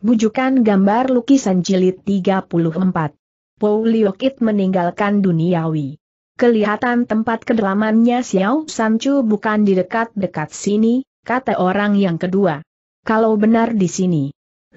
Bujukan Gambar Lukisan Jilid 34. Pou Liokit meninggalkan duniawi. Kelihatan tempat kediamannya Xiao Sanchu bukan di dekat-dekat sini, kata orang yang kedua. Kalau benar di sini,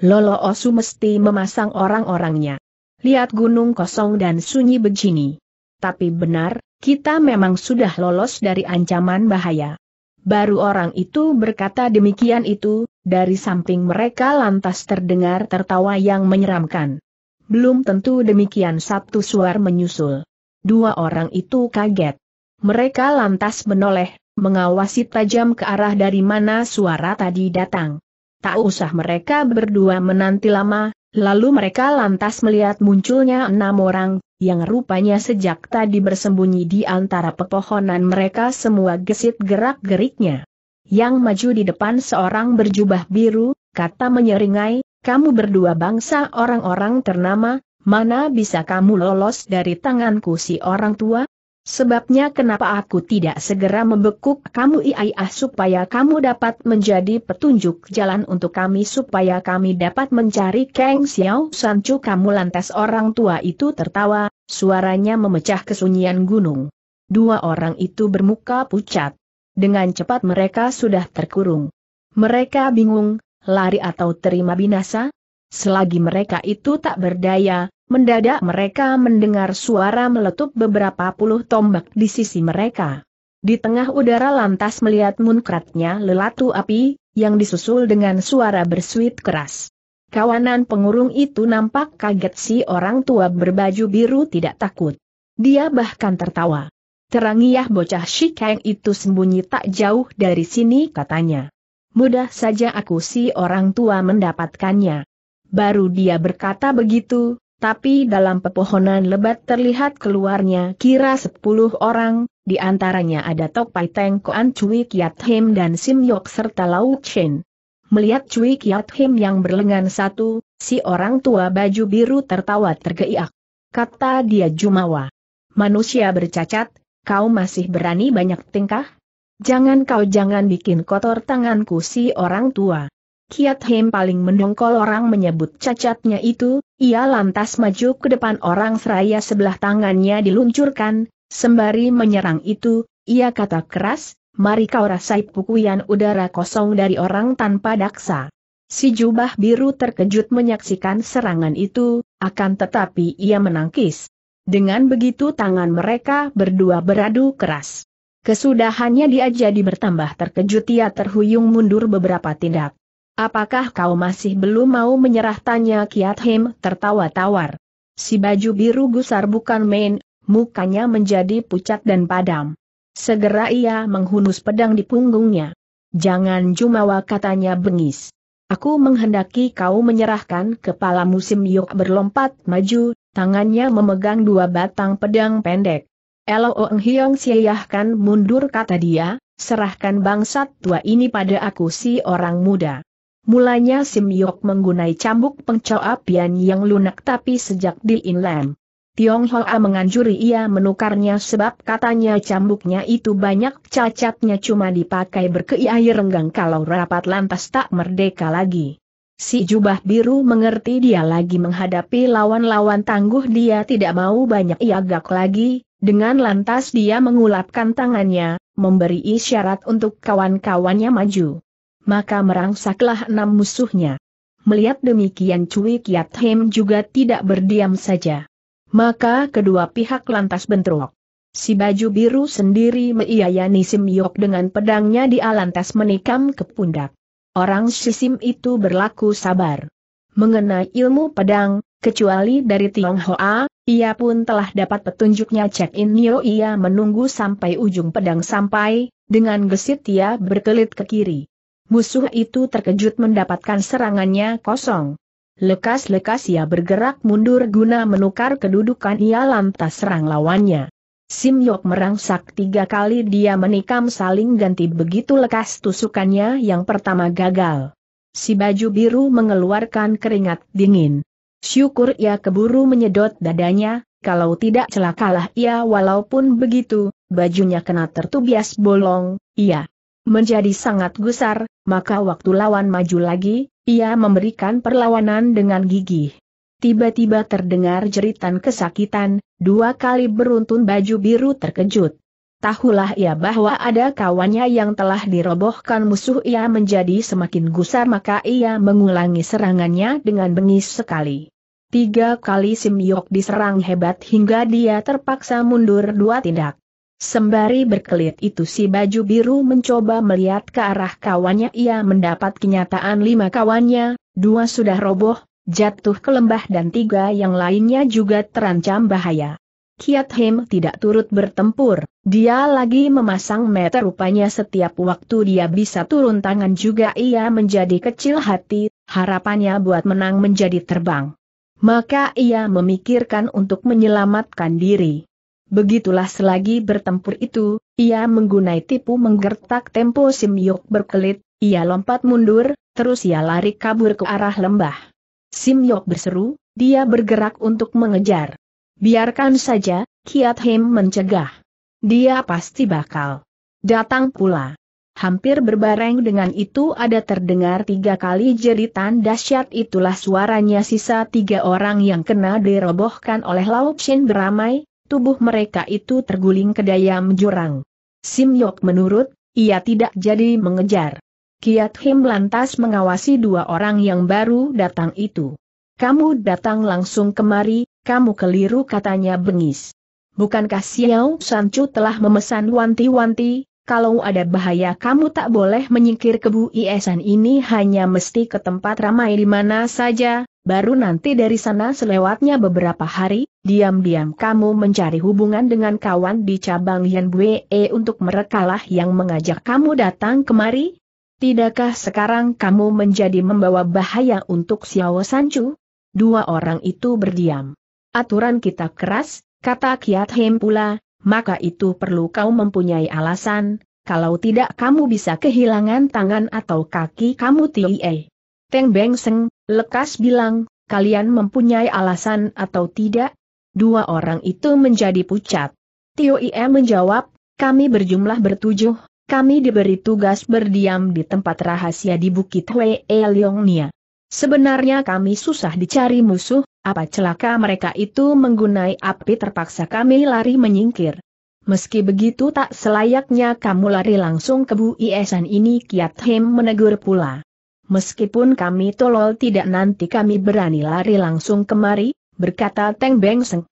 Lolo Osu mesti memasang orang-orangnya. Lihat gunung kosong dan sunyi begini. Tapi benar, kita memang sudah lolos dari ancaman bahaya. Baru orang itu berkata demikian itu, dari samping mereka lantas terdengar tertawa yang menyeramkan. Belum tentu demikian satu suara menyusul. Dua orang itu kaget. Mereka lantas menoleh, mengawasi tajam ke arah dari mana suara tadi datang. Tak usah mereka berdua menanti lama, lalu mereka lantas melihat munculnya enam orang, yang rupanya sejak tadi bersembunyi di antara pepohonan mereka semua gesit gerak-geriknya. Yang maju di depan seorang berjubah biru, kata menyeringai, kamu berdua bangsa orang-orang ternama, mana bisa kamu lolos dari tanganku si orang tua? Sebabnya kenapa aku tidak segera membekuk kamu supaya kamu dapat menjadi petunjuk jalan untuk kami supaya kami dapat mencari Kang Siao Sanchu. Kamu lantas orang tua itu tertawa, suaranya memecah kesunyian gunung. Dua orang itu bermuka pucat. Dengan cepat mereka sudah terkurung. Mereka bingung, lari atau terima binasa? Selagi mereka itu tak berdaya, mendadak mereka mendengar suara meletup beberapa puluh tombak di sisi mereka. Di tengah udara lantas melihat muncratnya lelatu api, yang disusul dengan suara bersuit keras. Kawanan pengurung itu nampak kaget si orang tua berbaju biru tidak takut. Dia bahkan tertawa. Terangiah bocah Shikeng itu sembunyi tak jauh dari sini katanya. Mudah saja aku si orang tua mendapatkannya. Baru dia berkata begitu. Tapi dalam pepohonan lebat terlihat keluarnya kira 10 orang, di antaranya ada Tok Pai Teng, Koan Cui Kiat Him dan Sim Yok serta Lau Chen. Melihat Cui Kiat Him yang berlengan satu, si orang tua baju biru tertawa tergeiak. Kata dia jumawa. Manusia bercacat, kau masih berani banyak tingkah? Jangan bikin kotor tanganku si orang tua. Kiat Him paling mendongkol orang menyebut cacatnya itu, ia lantas maju ke depan orang seraya sebelah tangannya diluncurkan, sembari menyerang itu, ia kata keras, mari kau rasai pukulan udara kosong dari orang tanpa daksa. Si jubah biru terkejut menyaksikan serangan itu, akan tetapi ia menangkis. Dengan begitu tangan mereka berdua beradu keras. Kesudahannya dia jadi bertambah terkejut, ia terhuyung mundur beberapa tindak. Apakah kau masih belum mau menyerah? Tanya Kiat Him tertawa tawar. Si baju biru gusar bukan main, mukanya menjadi pucat dan padam. Segera ia menghunus pedang di punggungnya. Jangan jumawa, katanya bengis. Aku menghendaki kau menyerahkan kepala musim. Yok berlompat maju, tangannya memegang 2 batang pedang pendek. Ong Hiong siahkan mundur, kata dia, serahkan bangsat tua ini pada aku si orang muda. Mulanya Sim Yok menggunai cambuk pencoapian yang lunak, tapi sejak di Inlam Tionghoa menganjuri ia menukarnya sebab katanya cambuknya itu banyak cacatnya, cuma dipakai berkeiai renggang, kalau rapat lantas tak merdeka lagi. Si jubah biru mengerti dia lagi menghadapi lawan-lawan tangguh, dia tidak mau banyak iagak lagi, dengan lantas dia mengulapkan tangannya, memberi isyarat untuk kawan-kawannya maju. Maka merangsaklah 6 musuhnya. Melihat demikian Cui Kiat Him juga tidak berdiam saja. Maka kedua pihak lantas bentrok. Si baju biru sendiri melayani Sim Yok dengan pedangnya, dia lantas menikam ke pundak. Orang Sisim itu berlaku sabar. Mengenai ilmu pedang, kecuali dari Tionghoa, ia pun telah dapat petunjuknya Chek In Yo. Ia menunggu sampai ujung pedang sampai, dengan gesit ia berkelit ke kiri. Musuh itu terkejut mendapatkan serangannya kosong. Lekas-lekas ia bergerak mundur guna menukar kedudukan, ia lantas serang lawannya. Sim Yok merangsak 3 kali, dia menikam saling ganti begitu lekas, tusukannya yang pertama gagal. Si baju biru mengeluarkan keringat dingin. Syukur ia keburu menyedot dadanya, kalau tidak celakalah ia. Walaupun begitu, bajunya kena tertubias bolong, ia menjadi sangat gusar, maka waktu lawan maju lagi, Ia memberikan perlawanan dengan gigih. Tiba-tiba terdengar jeritan kesakitan, dua kali beruntun baju biru terkejut. Tahulah ia bahwa ada kawannya yang telah dirobohkan musuh ia menjadi semakin gusar maka ia mengulangi serangannya dengan bengis sekali. Tiga kali Sim Yok diserang hebat hingga dia terpaksa mundur dua tindak. Sembari berkelit itu si baju biru mencoba melihat ke arah kawannya ia mendapat kenyataan lima kawannya, dua sudah roboh. Jatuh ke lembah dan tiga yang lainnya juga terancam bahaya. Kiat Him tidak turut bertempur, dia lagi memasang meter rupanya setiap waktu dia bisa turun tangan juga ia menjadi kecil hati, harapannya buat menang menjadi terbang. Maka ia memikirkan untuk menyelamatkan diri. Begitulah selagi bertempur itu, ia menggunai tipu menggertak tempo Sim Yok berkelit, ia lompat mundur, terus ia lari kabur ke arah lembah. Sim Yok berseru, dia bergerak untuk mengejar. Biarkan saja, Kiat Him mencegah. Dia pasti bakal datang pula. Hampir berbareng dengan itu ada terdengar tiga kali jeritan dahsyat itulah suaranya sisa tiga orang yang kena dirobohkan oleh Lau Chen beramai, tubuh mereka itu terguling ke dayam jurang. Sim Yok menurut, ia tidak jadi mengejar. Kiat Him lantas mengawasi dua orang yang baru datang itu. Kamu datang langsung kemari, kamu keliru katanya bengis. Bukankah Siang Sanchu telah memesan wanti-wanti, kalau ada bahaya kamu tak boleh menyingkir kebuiesan ini hanya mesti ke tempat ramai di mana saja, baru nanti dari sana selewatnya beberapa hari, diam-diam kamu mencari hubungan dengan kawan di cabang Hengbun untuk merekalah yang mengajak kamu datang kemari? Tidakkah sekarang kamu menjadi membawa bahaya untuk Xiao Sanchu? Dua orang itu berdiam. Aturan kita keras, kata Kiat Him pula, maka itu perlu kau mempunyai alasan, kalau tidak kamu bisa kehilangan tangan atau kaki kamu tie. Teng Beng Seng, lekas bilang, kalian mempunyai alasan atau tidak? Dua orang itu menjadi pucat. Tie menjawab, kami berjumlah bertujuh. Kami diberi tugas berdiam di tempat rahasia di Bukit Hwee Liongnia. Sebenarnya kami susah dicari musuh, apa celaka mereka itu menggunai api terpaksa kami lari menyingkir. Meski begitu tak selayaknya kamu lari langsung ke buiesan ini Kiat Him menegur pula. Meskipun kami tolol tidak nanti kami berani lari langsung kemari, berkata Teng Beng Seng.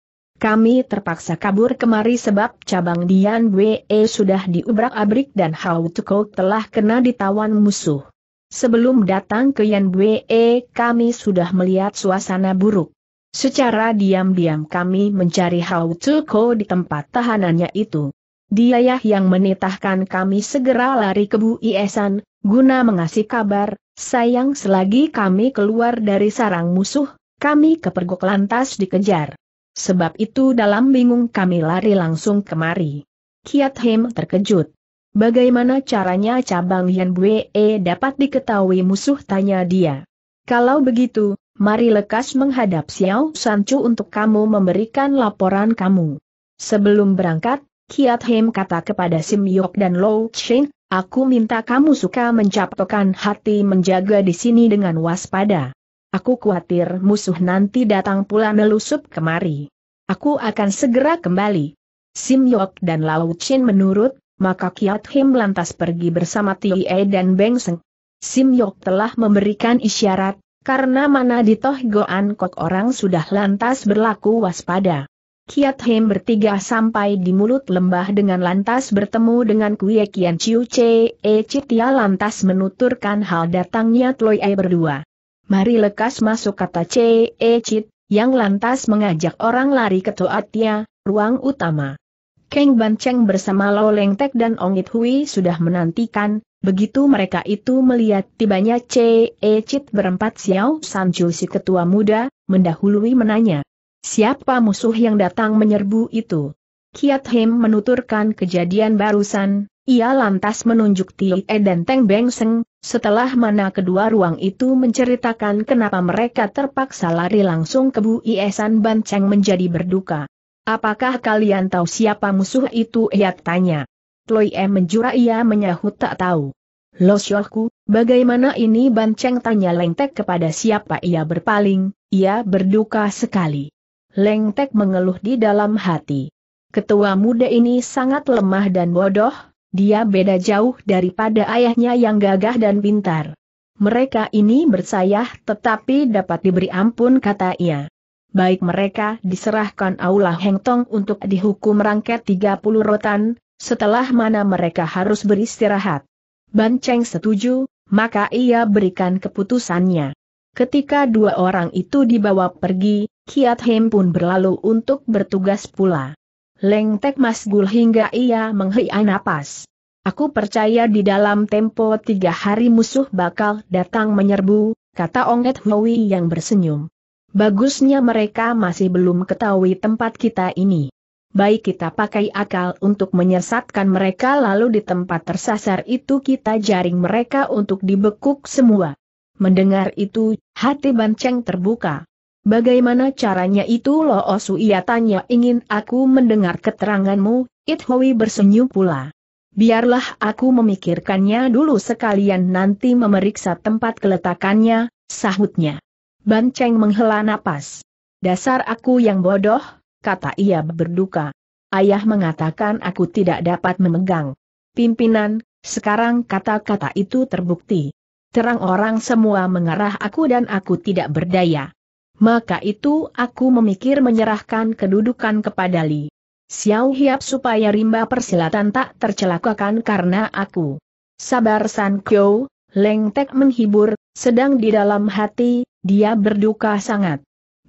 Kami terpaksa kabur kemari sebab cabang Dian Wei sudah diubrak-abrik dan Hao Tukou telah kena ditawan musuh. Sebelum datang ke Yan Wei, kami sudah melihat suasana buruk. Secara diam-diam kami mencari Hao Tukou di tempat tahanannya itu. Dialah yang menitahkan kami segera lari ke buiesan, guna mengasih kabar, sayang selagi kami keluar dari sarang musuh, kami kepergok lantas dikejar. Sebab itu dalam bingung kami lari langsung kemari. Kiat Him terkejut. Bagaimana caranya cabang Hengbun dapat diketahui musuh tanya dia. Kalau begitu, mari lekas menghadap Xiao Sanchu untuk kamu memberikan laporan kamu. Sebelum berangkat, Kiat Him kata kepada Sim Yok dan Lo Chen, aku minta kamu suka mencaptokan hati menjaga di sini dengan waspada. Aku khawatir musuh nanti datang pula melusup kemari. Aku akan segera kembali. Sim Yok dan Lau Chen menurut, maka Kiat Him lantas pergi bersama Tie dan Beng Seng. Sim Yok telah memberikan isyarat, karena mana di Toh Goan Kok orang sudah lantas berlaku waspada. Kiat Him bertiga sampai di mulut lembah dengan lantas bertemu dengan Kuyekian Chiu C.E. Chitia lantas menuturkan hal datangnya Tie berdua. Mari lekas masuk kata Cecit, yang lantas mengajak orang lari ke Toatia, ruang utama. Kang Ban Cheng bersama Lo Leng Tek dan Ong It Hui sudah menantikan, begitu mereka itu melihat tibanya Cecit berempat Xiao Sanchu si ketua muda, mendahului menanya. Siapa musuh yang datang menyerbu itu? Kiat Him menuturkan kejadian barusan. Ia lantas menunjuk Tie dan Teng Beng Seng, setelah mana kedua ruang itu menceritakan kenapa mereka terpaksa lari langsung ke buiesan Ban Cheng menjadi berduka. Apakah kalian tahu siapa musuh itu? Ia tanya. Tie menjura ia menyahut tak tahu. Lo Shoku, Bagaimana ini Ban Cheng, tanya Leng Tek kepada siapa ia berpaling, ia berduka sekali. Leng Tek mengeluh di dalam hati. Ketua muda ini sangat lemah dan bodoh, dia beda jauh daripada ayahnya yang gagah dan pintar. Mereka ini bersayah tetapi dapat diberi ampun, kata ia. Baik mereka diserahkan Aula Heng Tong untuk dihukum rangkaian 30 rotan, setelah mana mereka harus beristirahat. Ban Cheng setuju, maka ia berikan keputusannya. Ketika dua orang itu dibawa pergi, Kiat Him pun berlalu untuk bertugas pula. Leng Tek masgul hingga ia menghela napas. Aku percaya di dalam tempo 3 hari musuh bakal datang menyerbu, kata Ong It Hui yang bersenyum. Bagusnya mereka masih belum ketahui tempat kita ini. Baik kita pakai akal untuk menyesatkan mereka, lalu di tempat tersasar itu kita jaring mereka untuk dibekuk semua. Mendengar itu, hati Ban Cheng terbuka. Bagaimana caranya itu, Lo Osu, ia tanya. Ingin aku mendengar keteranganmu, It Hui bersenyum pula. Biarlah aku memikirkannya dulu, sekalian nanti memeriksa tempat keletakannya, sahutnya. Ban Cheng menghela napas. Dasar aku yang bodoh, kata ia berduka. Ayah mengatakan aku tidak dapat memegang pimpinan, sekarang kata-kata itu terbukti. Terang orang semua mengarah aku dan aku tidak berdaya. Maka itu aku memikir menyerahkan kedudukan kepada Li Xiao Hiap supaya rimba persilatan tak tercelakakan karena aku. Sabar San Kyo, Leng Tek menghibur, sedang di dalam hati, dia berduka sangat.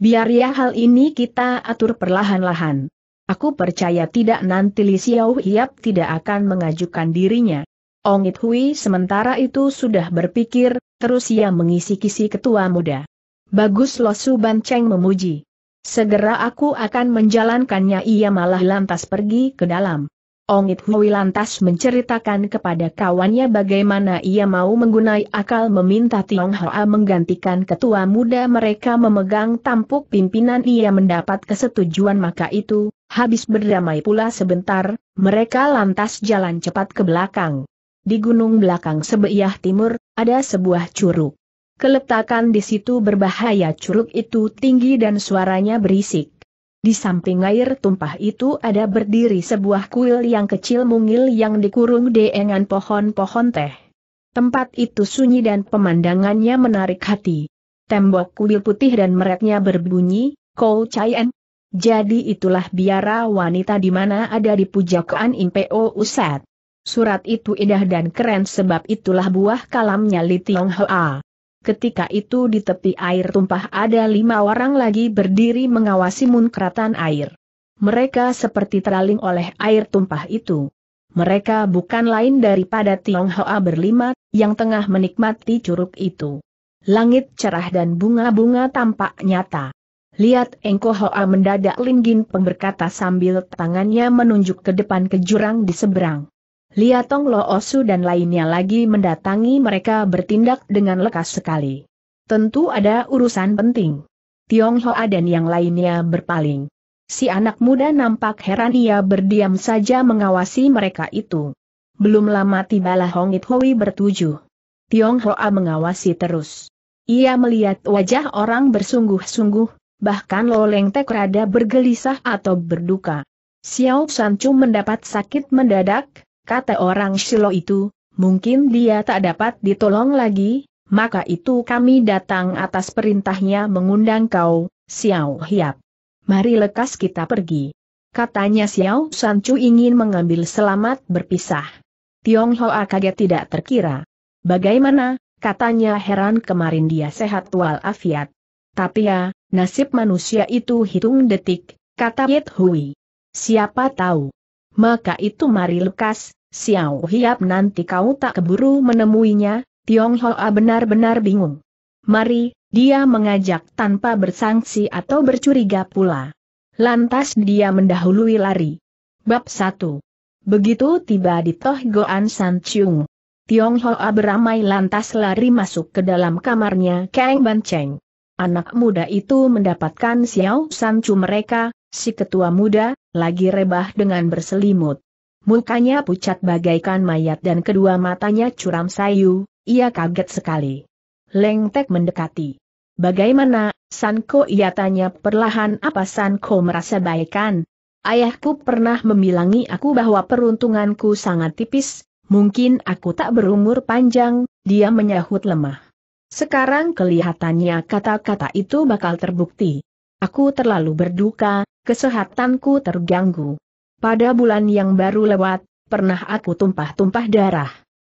Biar ya hal ini kita atur perlahan-lahan. Aku percaya tidak nanti Li Xiao Hiap tidak akan mengajukan dirinya. Ong It Hui sementara itu sudah berpikir, terus ia mengisi-kisi ketua muda. Bagus, Lo Su, Ban Cheng memuji. Segera aku akan menjalankannya. Ia malah lantas pergi ke dalam. Ong It Hui lantas menceritakan kepada kawannya bagaimana ia mau menggunai akal meminta Tiong Hoa menggantikan ketua muda mereka memegang tampuk pimpinan. Ia mendapat kesetujuan, maka itu, habis berdamai pula sebentar, mereka lantas jalan cepat ke belakang. Di gunung belakang sebelah timur, ada sebuah curug. Keletakan di situ berbahaya, curug itu tinggi dan suaranya berisik. Di samping air tumpah itu ada berdiri sebuah kuil yang kecil mungil yang dikurung dengan pohon-pohon teh. Tempat itu sunyi dan pemandangannya menarik hati. Tembok kuil putih dan mereknya berbunyi, Kou Chien. Jadi itulah biara wanita di mana ada dipuja Koan Impo Ustadz. Surat itu indah dan keren, sebab itulah buah kalamnya Li Tiong Hoa. Ketika itu di tepi air tumpah ada 5 orang lagi berdiri mengawasi munkratan air. Mereka seperti teraling oleh air tumpah itu. Mereka bukan lain daripada Tiong Hoa 5, yang tengah menikmati curug itu. Langit cerah dan bunga-bunga tampak nyata. Lihat Engko Hoa, mendadak Lim Ginpeng berkata sambil tangannya menunjuk ke depan ke jurang di seberang. Lihat Tong Lo Osu dan lainnya lagi mendatangi mereka, bertindak dengan lekas sekali. Tentu ada urusan penting. Tiong Hoa dan yang lainnya berpaling. Si anak muda nampak heran, ia berdiam saja mengawasi mereka itu. Belum lama tibalah Hong It Hui bertujuh. Tiong Hoa mengawasi terus. Ia melihat wajah orang bersungguh-sungguh, bahkan Lo Leng Tek rada bergelisah atau berduka. Xiao Sanchu mendapat sakit mendadak. Kata orang Shilo itu, mungkin dia tak dapat ditolong lagi, maka itu kami datang atas perintahnya mengundang kau, Xiao Hiap. Mari lekas kita pergi. Katanya Xiao Sanchu ingin mengambil selamat berpisah. Tiong Hoa kaget tidak terkira. Bagaimana, katanya heran, kemarin dia sehat walafiat. Tapi ya, nasib manusia itu hitung detik, kata It Hui. Siapa tahu. Maka itu mari lekas, Xiao Hiap, nanti kau tak keburu menemuinya. Tiong Hoa benar-benar bingung. Mari, dia mengajak tanpa bersangsi atau bercuriga pula. Lantas dia mendahului lari. Bab 1. Begitu tiba di Toh Goan San Cium, Tiong Hoa beramai lantas lari masuk ke dalam kamarnya Kang Ban Cheng. Anak muda itu mendapatkan Xiao Sanchu mereka, si ketua muda, lagi rebah dengan berselimut. Mukanya pucat bagaikan mayat dan kedua matanya curam sayu, Ia kaget sekali. Leng Tek mendekati. "Bagaimana, Sanko?" ia tanya perlahan. "Apa Sanko merasa baikan? Ayahku pernah membilangi aku bahwa peruntunganku sangat tipis, mungkin aku tak berumur panjang," dia menyahut lemah. Sekarang kelihatannya kata-kata itu bakal terbukti. "Aku terlalu berduka, kesehatanku terganggu. Pada bulan yang baru lewat, pernah aku tumpah-tumpah darah.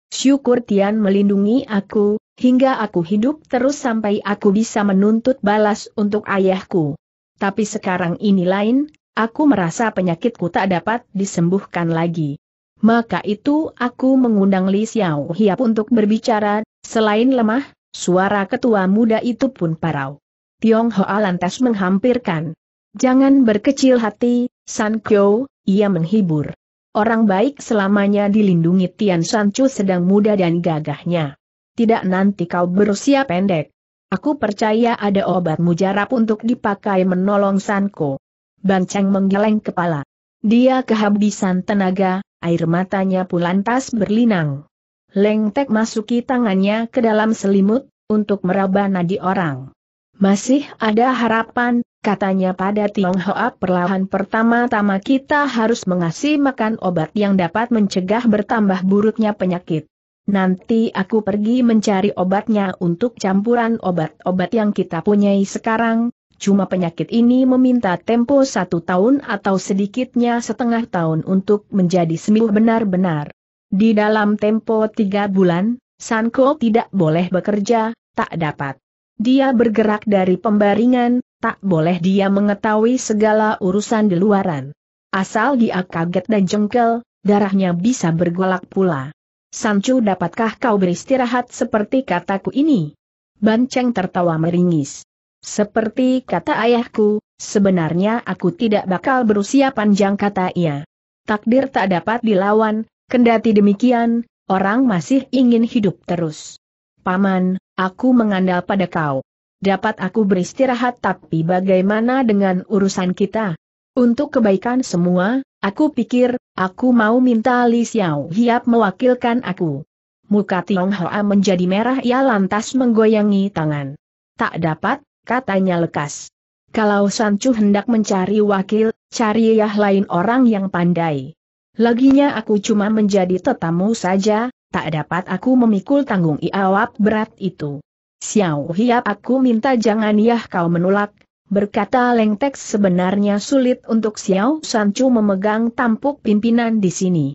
Syukur Tian melindungi aku, hingga aku hidup terus sampai aku bisa menuntut balas untuk ayahku. Tapi sekarang ini lain, aku merasa penyakitku tak dapat disembuhkan lagi. Maka itu aku mengundang Li Xiao Hiap untuk berbicara." Selain lemah, suara ketua muda itu pun parau. Tionghoa lantas menghampirkan. "Jangan berkecil hati, San Kyo," ia menghibur. "Orang baik selamanya dilindungi Tian Sanchu sedang muda dan gagahnya. Tidak nanti kau berusia pendek. Aku percaya ada obat mujarab untuk dipakai menolong Sanko." Ban Cheng menggeleng kepala. Dia kehabisan tenaga, air matanya pun lantas berlinang. Leng Tek masuki tangannya ke dalam selimut, untuk meraba nadi orang. "Masih ada harapan," katanya pada Tionghoa perlahan. "Pertama-tama kita harus mengasih makan obat yang dapat mencegah bertambah buruknya penyakit. Nanti aku pergi mencari obatnya untuk campuran obat-obat yang kita punyai sekarang, cuma penyakit ini meminta tempo 1 tahun atau sedikitnya 1/2 tahun untuk menjadi sembuh benar-benar. Di dalam tempo 3 bulan, Sanko tidak boleh bekerja, tak dapat dia bergerak dari pembaringan, tak boleh dia mengetahui segala urusan di luaran. Asal dia kaget dan jengkel, darahnya bisa bergolak pula. Sanchu, dapatkah kau beristirahat seperti kataku ini?" Ban Cheng tertawa meringis. "Seperti kata ayahku, sebenarnya aku tidak bakal berusia panjang," kata ia. "Takdir tak dapat dilawan. Kendati demikian, orang masih ingin hidup terus. Paman, aku mengandal pada kau. Dapat aku beristirahat, tapi bagaimana dengan urusan kita? Untuk kebaikan semua, aku pikir, aku mau minta Li Xiao Hiap mewakilkan aku." Muka Tionghoa menjadi merah, ia lantas menggoyangi tangan. "Tak dapat," katanya lekas. "Kalau Sanchu hendak mencari wakil, cari yang lain orang yang pandai. Laginya aku cuma menjadi tetamu saja, tak dapat aku memikul tanggung jawab berat itu." "Xiao Hiap, aku minta jangan yah kau menolak," berkata Leng Tek. "Sebenarnya sulit untuk Xiao Sanchu memegang tampuk pimpinan di sini.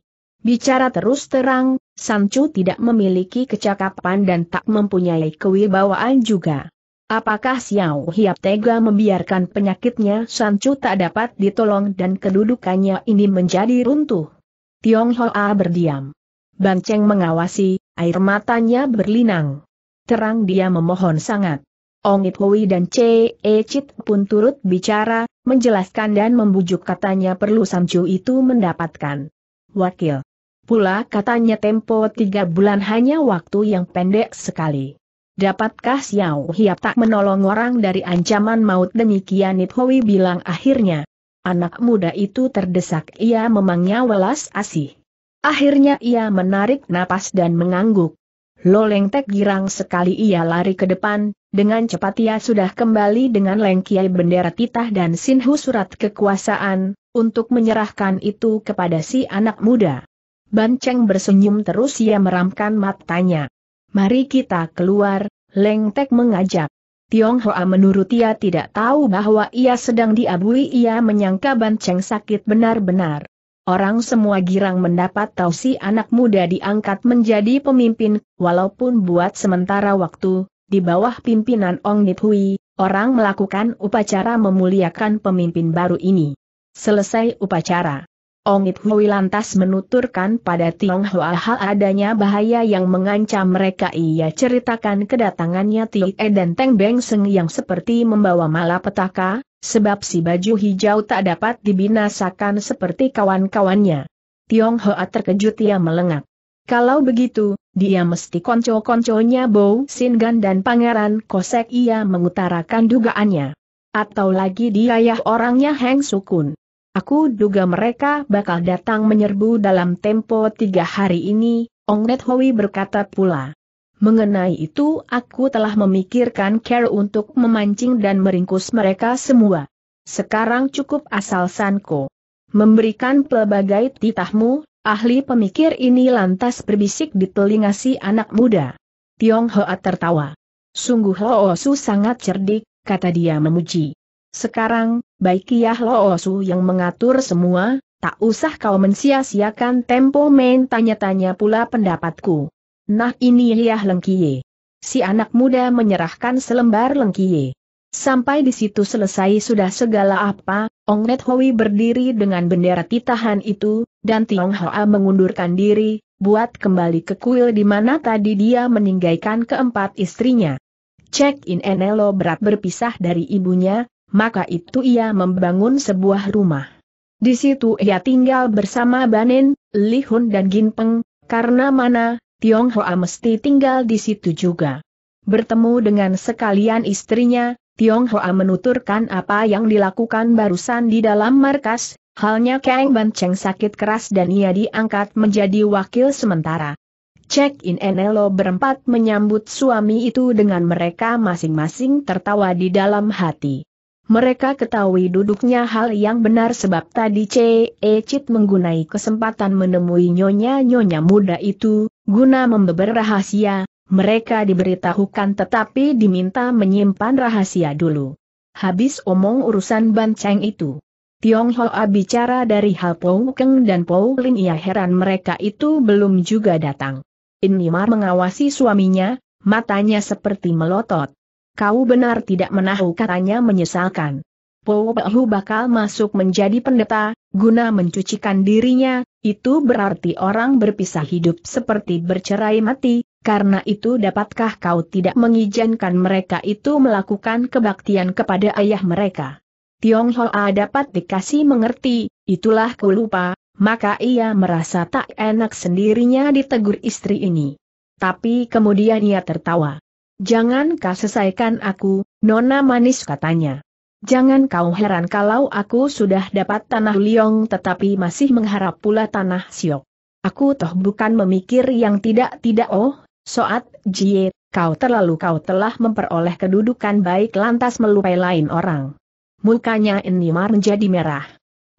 Bicara terus terang, Sanchu tidak memiliki kecakapan dan tak mempunyai kewibawaan juga. Apakah Xiao Hiap tega membiarkan penyakitnya Sanchu tak dapat ditolong dan kedudukannya ini menjadi runtuh?" Tionghoa berdiam. Ban Cheng mengawasi, air matanya berlinang. Terang dia memohon sangat. Ong It Hui dan C.E. Chit pun turut bicara, menjelaskan dan membujuk. Katanya perlu Sanchu itu mendapatkan wakil. Pula katanya tempo 3 bulan hanya waktu yang pendek sekali. "Dapatkah Xiao Hiap tak menolong orang dari ancaman maut demikian?" It Hui bilang akhirnya. Anak muda itu terdesak, ia memangnya welas asih. Akhirnya ia menarik napas dan mengangguk. Lo Leng Tek girang sekali, ia lari ke depan. Dengan cepat ia sudah kembali dengan lengkiai bendera titah dan sinhu surat kekuasaan, untuk menyerahkan itu kepada si anak muda. Ban Cheng bersenyum terus, ia meramkan matanya. "Mari kita keluar," Leng Tek mengajak. Tionghoa menurut ia tidak tahu bahwa ia sedang diabui, ia menyangka Ban Cheng sakit benar-benar. Orang semua girang mendapat tahu si anak muda diangkat menjadi pemimpin, walaupun buat sementara waktu, di bawah pimpinan Ong It Hui. Orang melakukan upacara memuliakan pemimpin baru ini. Selesai upacara, Ong It Hui lantas menuturkan pada Tionghoa hal adanya bahaya yang mengancam mereka. Ia ceritakan kedatangannya Tie dan Teng Beng Seng yang seperti membawa malapetaka, sebab si baju hijau tak dapat dibinasakan seperti kawan-kawannya. Tionghoa terkejut, ia melengak. Kalau begitu, dia mesti konco-konconya Bo Singan dan Pangeran Kosek, ia mengutarakan dugaannya. Atau lagi dia yah orangnya Heng Sukun. "Aku duga mereka bakal datang menyerbu dalam tempo 3 hari ini, Ong It Hui berkata pula. Mengenai itu aku telah memikirkan cara untuk memancing dan meringkus mereka semua. Sekarang cukup asal sanko. Memberikan pelbagai titahmu, ahli pemikir ini lantas berbisik di telinga si anak muda. Tiong Hoa tertawa. Sungguh Loosu sangat cerdik, kata dia memuji. Sekarang, baikiah Loosu yang mengatur semua, tak usah kau mensia-siakan tempo main tanya-tanya pula pendapatku. Nah ini ya lengkiye. Si anak muda menyerahkan selembar lengkiye. Sampai di situ selesai sudah segala apa, Ong It Hui berdiri dengan bendera titahan itu, dan Tiong Hoa mengundurkan diri, buat kembali ke kuil di mana tadi dia meninggalkan keempat istrinya. Chek In Enelo berat berpisah dari ibunya, maka itu ia membangun sebuah rumah. Di situ ia tinggal bersama Banen, Lihun dan Ginpeng, karena mana, Tiong Hoa mesti tinggal di situ juga. Bertemu dengan sekalian istrinya, Tiong Hoa menuturkan apa yang dilakukan barusan di dalam markas, halnya Kang Ban Cheng sakit keras dan ia diangkat menjadi wakil sementara. Chek In Enelo berempat menyambut suami itu dengan mereka masing-masing tertawa di dalam hati. Mereka ketahui duduknya hal yang benar sebab tadi Chit menggunai kesempatan menemui nyonya-nyonya muda itu, guna membeber rahasia. Mereka diberitahukan tetapi diminta menyimpan rahasia dulu. Habis omong urusan Ban Cheng itu, Tiong Hoa bicara dari hal Pou Keng dan Pou Lim, ia heran mereka itu belum juga datang. Inimar mengawasi suaminya, matanya seperti melotot. Kau benar tidak menahu, katanya menyesalkan. Pou Bahu bakal masuk menjadi pendeta, guna mencucikan dirinya, itu berarti orang berpisah hidup seperti bercerai mati. Karena itu dapatkah kau tidak mengizinkan mereka itu melakukan kebaktian kepada ayah mereka? Tiong Hoa dapat dikasih mengerti, itulah ku lupa, maka ia merasa tak enak sendirinya ditegur istri ini. Tapi kemudian ia tertawa. Jangan kau sesaikan aku, nona manis, katanya. Jangan kau heran kalau aku sudah dapat tanah Liong tetapi masih mengharap pula tanah Siok. Aku toh bukan memikir yang tidak-tidak. Oh, Soat Jie, kau telah memperoleh kedudukan baik lantas melupai lain orang. Mukanya Enimar menjadi merah.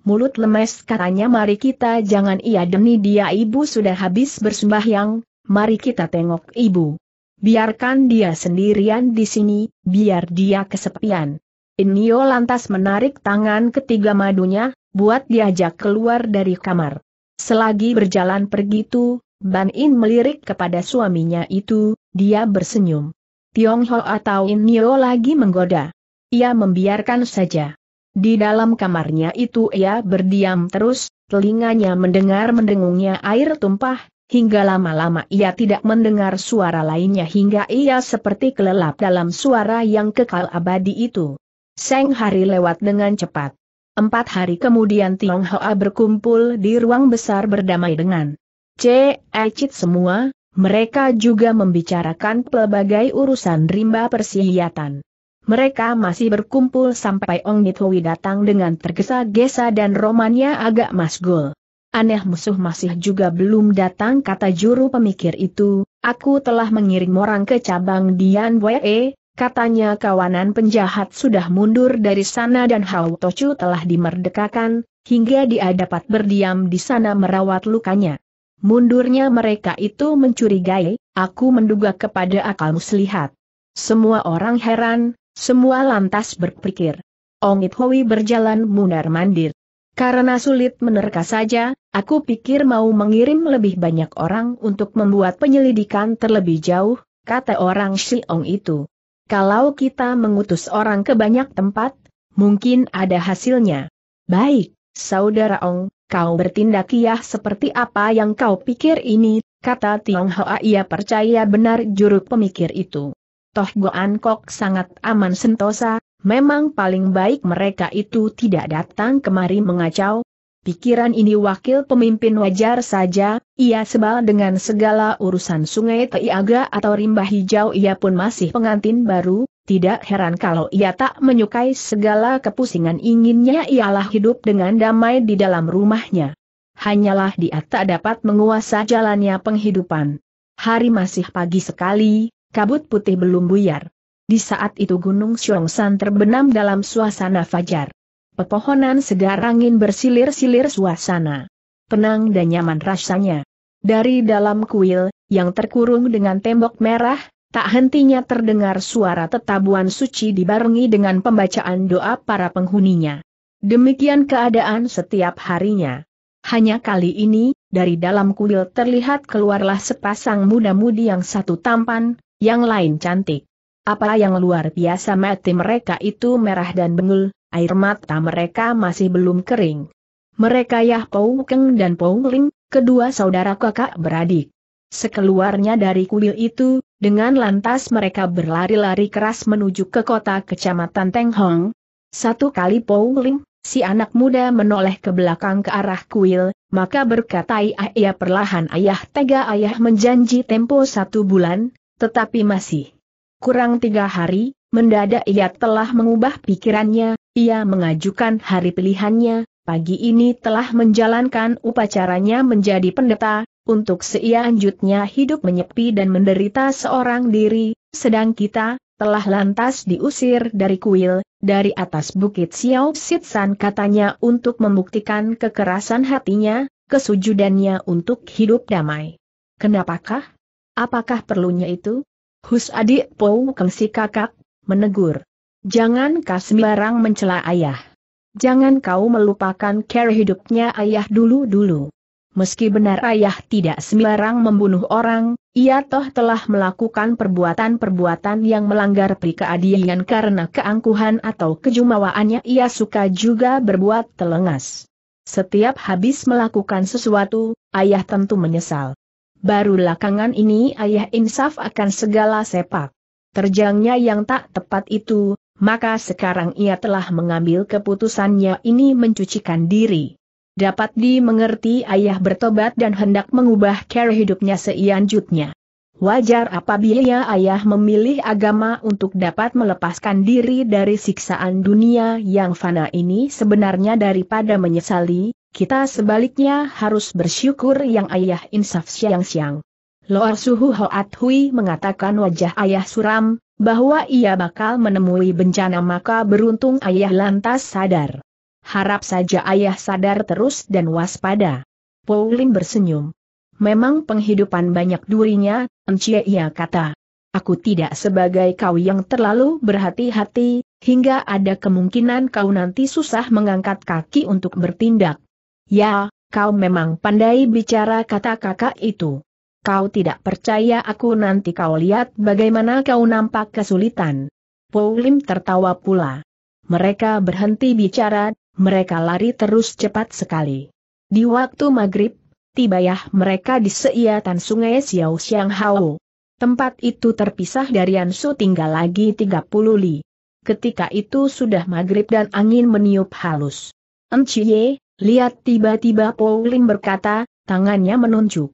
Mulut lemes, katanya, mari kita jangan ia demi dia, ibu sudah habis bersembahyang, mari kita tengok ibu. Biarkan dia sendirian di sini, biar dia kesepian. Enio lantas menarik tangan ketiga madunya, buat diajak keluar dari kamar. Selagi berjalan pergi itu, Ban In melirik kepada suaminya itu, dia bersenyum. Tiong Hoa atau In Yo lagi menggoda. Ia membiarkan saja. Di dalam kamarnya itu ia berdiam terus, telinganya mendengar mendengungnya air tumpah, hingga lama-lama ia tidak mendengar suara lainnya hingga ia seperti kelelap dalam suara yang kekal abadi itu. Seng hari lewat dengan cepat. 4 hari kemudian Tiong Hoa berkumpul di ruang besar berdamai dengan Chit semua, mereka juga membicarakan pelbagai urusan rimba persihiatan. Mereka masih berkumpul sampai Ong It Hui datang dengan tergesa-gesa dan romannya agak masgul. Aneh, musuh masih juga belum datang, kata juru pemikir itu. Aku telah mengirim orang ke cabang Dian Wei, katanya kawanan penjahat sudah mundur dari sana dan Hao Tochu telah dimerdekakan, hingga dia dapat berdiam di sana merawat lukanya. Mundurnya mereka itu mencurigai, aku menduga kepada akal muslihat. Semua orang heran, semua lantas berpikir. Ong It Hui berjalan mundar-mandir. Karena sulit menerka saja, aku pikir mau mengirim lebih banyak orang untuk membuat penyelidikan terlebih jauh, kata orang Siong itu. Kalau kita mengutus orang ke banyak tempat, mungkin ada hasilnya. Baik, saudara Ong. Kau bertindak ya seperti apa yang kau pikir ini, kata Tiong Hoa, ia percaya benar juru pemikir itu. Toh Goan Kok sangat aman sentosa, memang paling baik mereka itu tidak datang kemari mengacau. Pikiran ini wakil pemimpin wajar saja, ia sebal dengan segala urusan sungai Teiaga atau rimba hijau, ia pun masih pengantin baru. Tidak heran kalau ia tak menyukai segala kepusingan, inginnya ialah hidup dengan damai di dalam rumahnya. Hanyalah dia tak dapat menguasai jalannya penghidupan. Hari masih pagi sekali, kabut putih belum buyar. Di saat itu Gunung Siongsan terbenam dalam suasana fajar. Pepohonan segar angin bersilir-silir suasana. Tenang dan nyaman rasanya. Dari dalam kuil, yang terkurung dengan tembok merah, tak hentinya terdengar suara tetabuan suci dibarengi dengan pembacaan doa para penghuninya. Demikian keadaan setiap harinya. Hanya kali ini, dari dalam kuil terlihat keluarlah sepasang muda-mudi yang satu tampan, yang lain cantik. Apa yang luar biasa, mata mereka itu merah dan bengul, air mata mereka masih belum kering. Mereka Yah Pou Keng dan Pou Ling, kedua saudara kakak beradik. Sekeluarnya dari kuil itu, dengan lantas mereka berlari-lari keras menuju ke kota kecamatan Tenghong. Satu kali Pou Ling, si anak muda menoleh ke belakang ke arah kuil, maka berkata ia perlahan, "Ayah tega, ayah menjanji tempo 1 bulan, tetapi masih kurang 3 hari, mendadak ia telah mengubah pikirannya, ia mengajukan hari pilihannya, pagi ini telah menjalankan upacaranya menjadi pendeta, untuk selanjutnya hidup menyepi dan menderita seorang diri, sedang kita, telah lantas diusir dari kuil, dari atas bukit Xiao Sitsan," katanya untuk membuktikan kekerasan hatinya, kesujudannya untuk hidup damai. "Kenapakah? Apakah perlunya itu?" "Hus, adik Pou Keng," si kakak menegur. "Jangan kau sembarang mencela ayah. Jangan kau melupakan cara hidupnya ayah dulu-dulu. Meski benar ayah tidak sembarang membunuh orang, ia toh telah melakukan perbuatan-perbuatan yang melanggar prikeadilan karena keangkuhan atau kejumawaannya. Ia suka juga berbuat telengas. Setiap habis melakukan sesuatu, ayah tentu menyesal. Baru belakangan ini ayah insaf akan segala sepak terjangnya yang tak tepat itu, maka sekarang ia telah mengambil keputusannya ini mencucikan diri. Dapat dimengerti ayah bertobat dan hendak mengubah cara hidupnya selanjutnya. Wajar apabila ayah memilih agama untuk dapat melepaskan diri dari siksaan dunia yang fana ini. Sebenarnya daripada menyesali, kita sebaliknya harus bersyukur yang ayah insaf siang-siang." Loar Suhu Hoat Hui mengatakan wajah ayah suram, bahwa ia bakal menemui bencana, maka beruntung ayah lantas sadar. Harap saja ayah sadar terus dan waspada. Pou Ling bersenyum. "Memang penghidupan banyak durinya, Encie," ia kata. "Aku tidak sebagai kau yang terlalu berhati-hati, hingga ada kemungkinan kau nanti susah mengangkat kaki untuk bertindak. Ya, kau memang pandai bicara," kata kakak itu. "Kau tidak percaya aku, nanti kau lihat bagaimana kau nampak kesulitan." Pou Lim tertawa pula. Mereka berhenti bicara, mereka lari terus cepat sekali. Di waktu maghrib, tibayah mereka di seiatan sungai Siao Siang Ho. Tempat itu terpisah dari Ansu tinggal lagi 30 li. Ketika itu sudah maghrib dan angin meniup halus. "Encie, lihat," tiba-tiba Pou Lim berkata, tangannya menunjuk.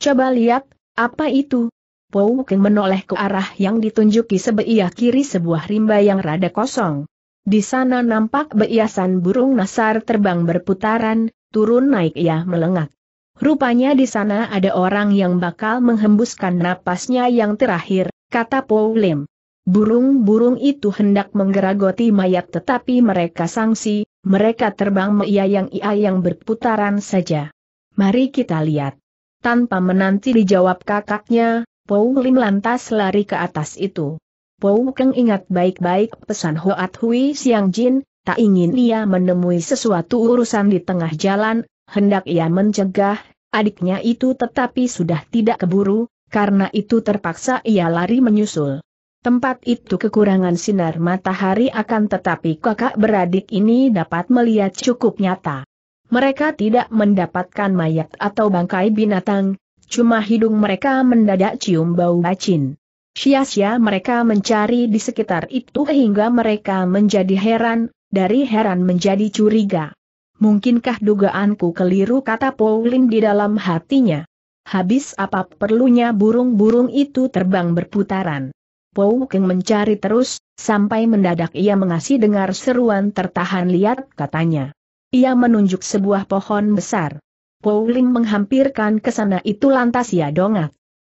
"Coba lihat, apa itu?" Pou Keng menoleh ke arah yang ditunjuki sebelah kiri sebuah rimba yang rada kosong. Di sana nampak belasan burung nasar terbang berputaran, turun naik ia melengak. "Rupanya di sana ada orang yang bakal menghembuskan napasnya yang terakhir," kata Pou Lim. Burung-burung itu hendak menggeragoti mayat, tetapi mereka sangsi, mereka terbang melayang-layang berputaran saja. "Mari kita lihat." Tanpa menanti dijawab kakaknya, Pou Lim lantas lari ke atas itu. Pou Keng ingat baik-baik pesan Hoat Hui Siang Jin, tak ingin ia menemui sesuatu urusan di tengah jalan, hendak ia mencegah adiknya itu tetapi sudah tidak keburu, karena itu terpaksa ia lari menyusul. Tempat itu kekurangan sinar matahari akan tetapi kakak beradik ini dapat melihat cukup nyata. Mereka tidak mendapatkan mayat atau bangkai binatang, cuma hidung mereka mendadak cium bau bacin. Sia-sia mereka mencari di sekitar itu hingga mereka menjadi heran, dari heran menjadi curiga. "Mungkinkah dugaanku keliru?" kata Pou Lim di dalam hatinya. "Habis apa perlunya burung-burung itu terbang berputaran?" Pou Keng mencari terus, sampai mendadak ia mengasih dengar seruan tertahan, "Lihat," katanya. Ia menunjuk sebuah pohon besar. Pou Lim menghampirkan ke sana itu lantas ia dongak.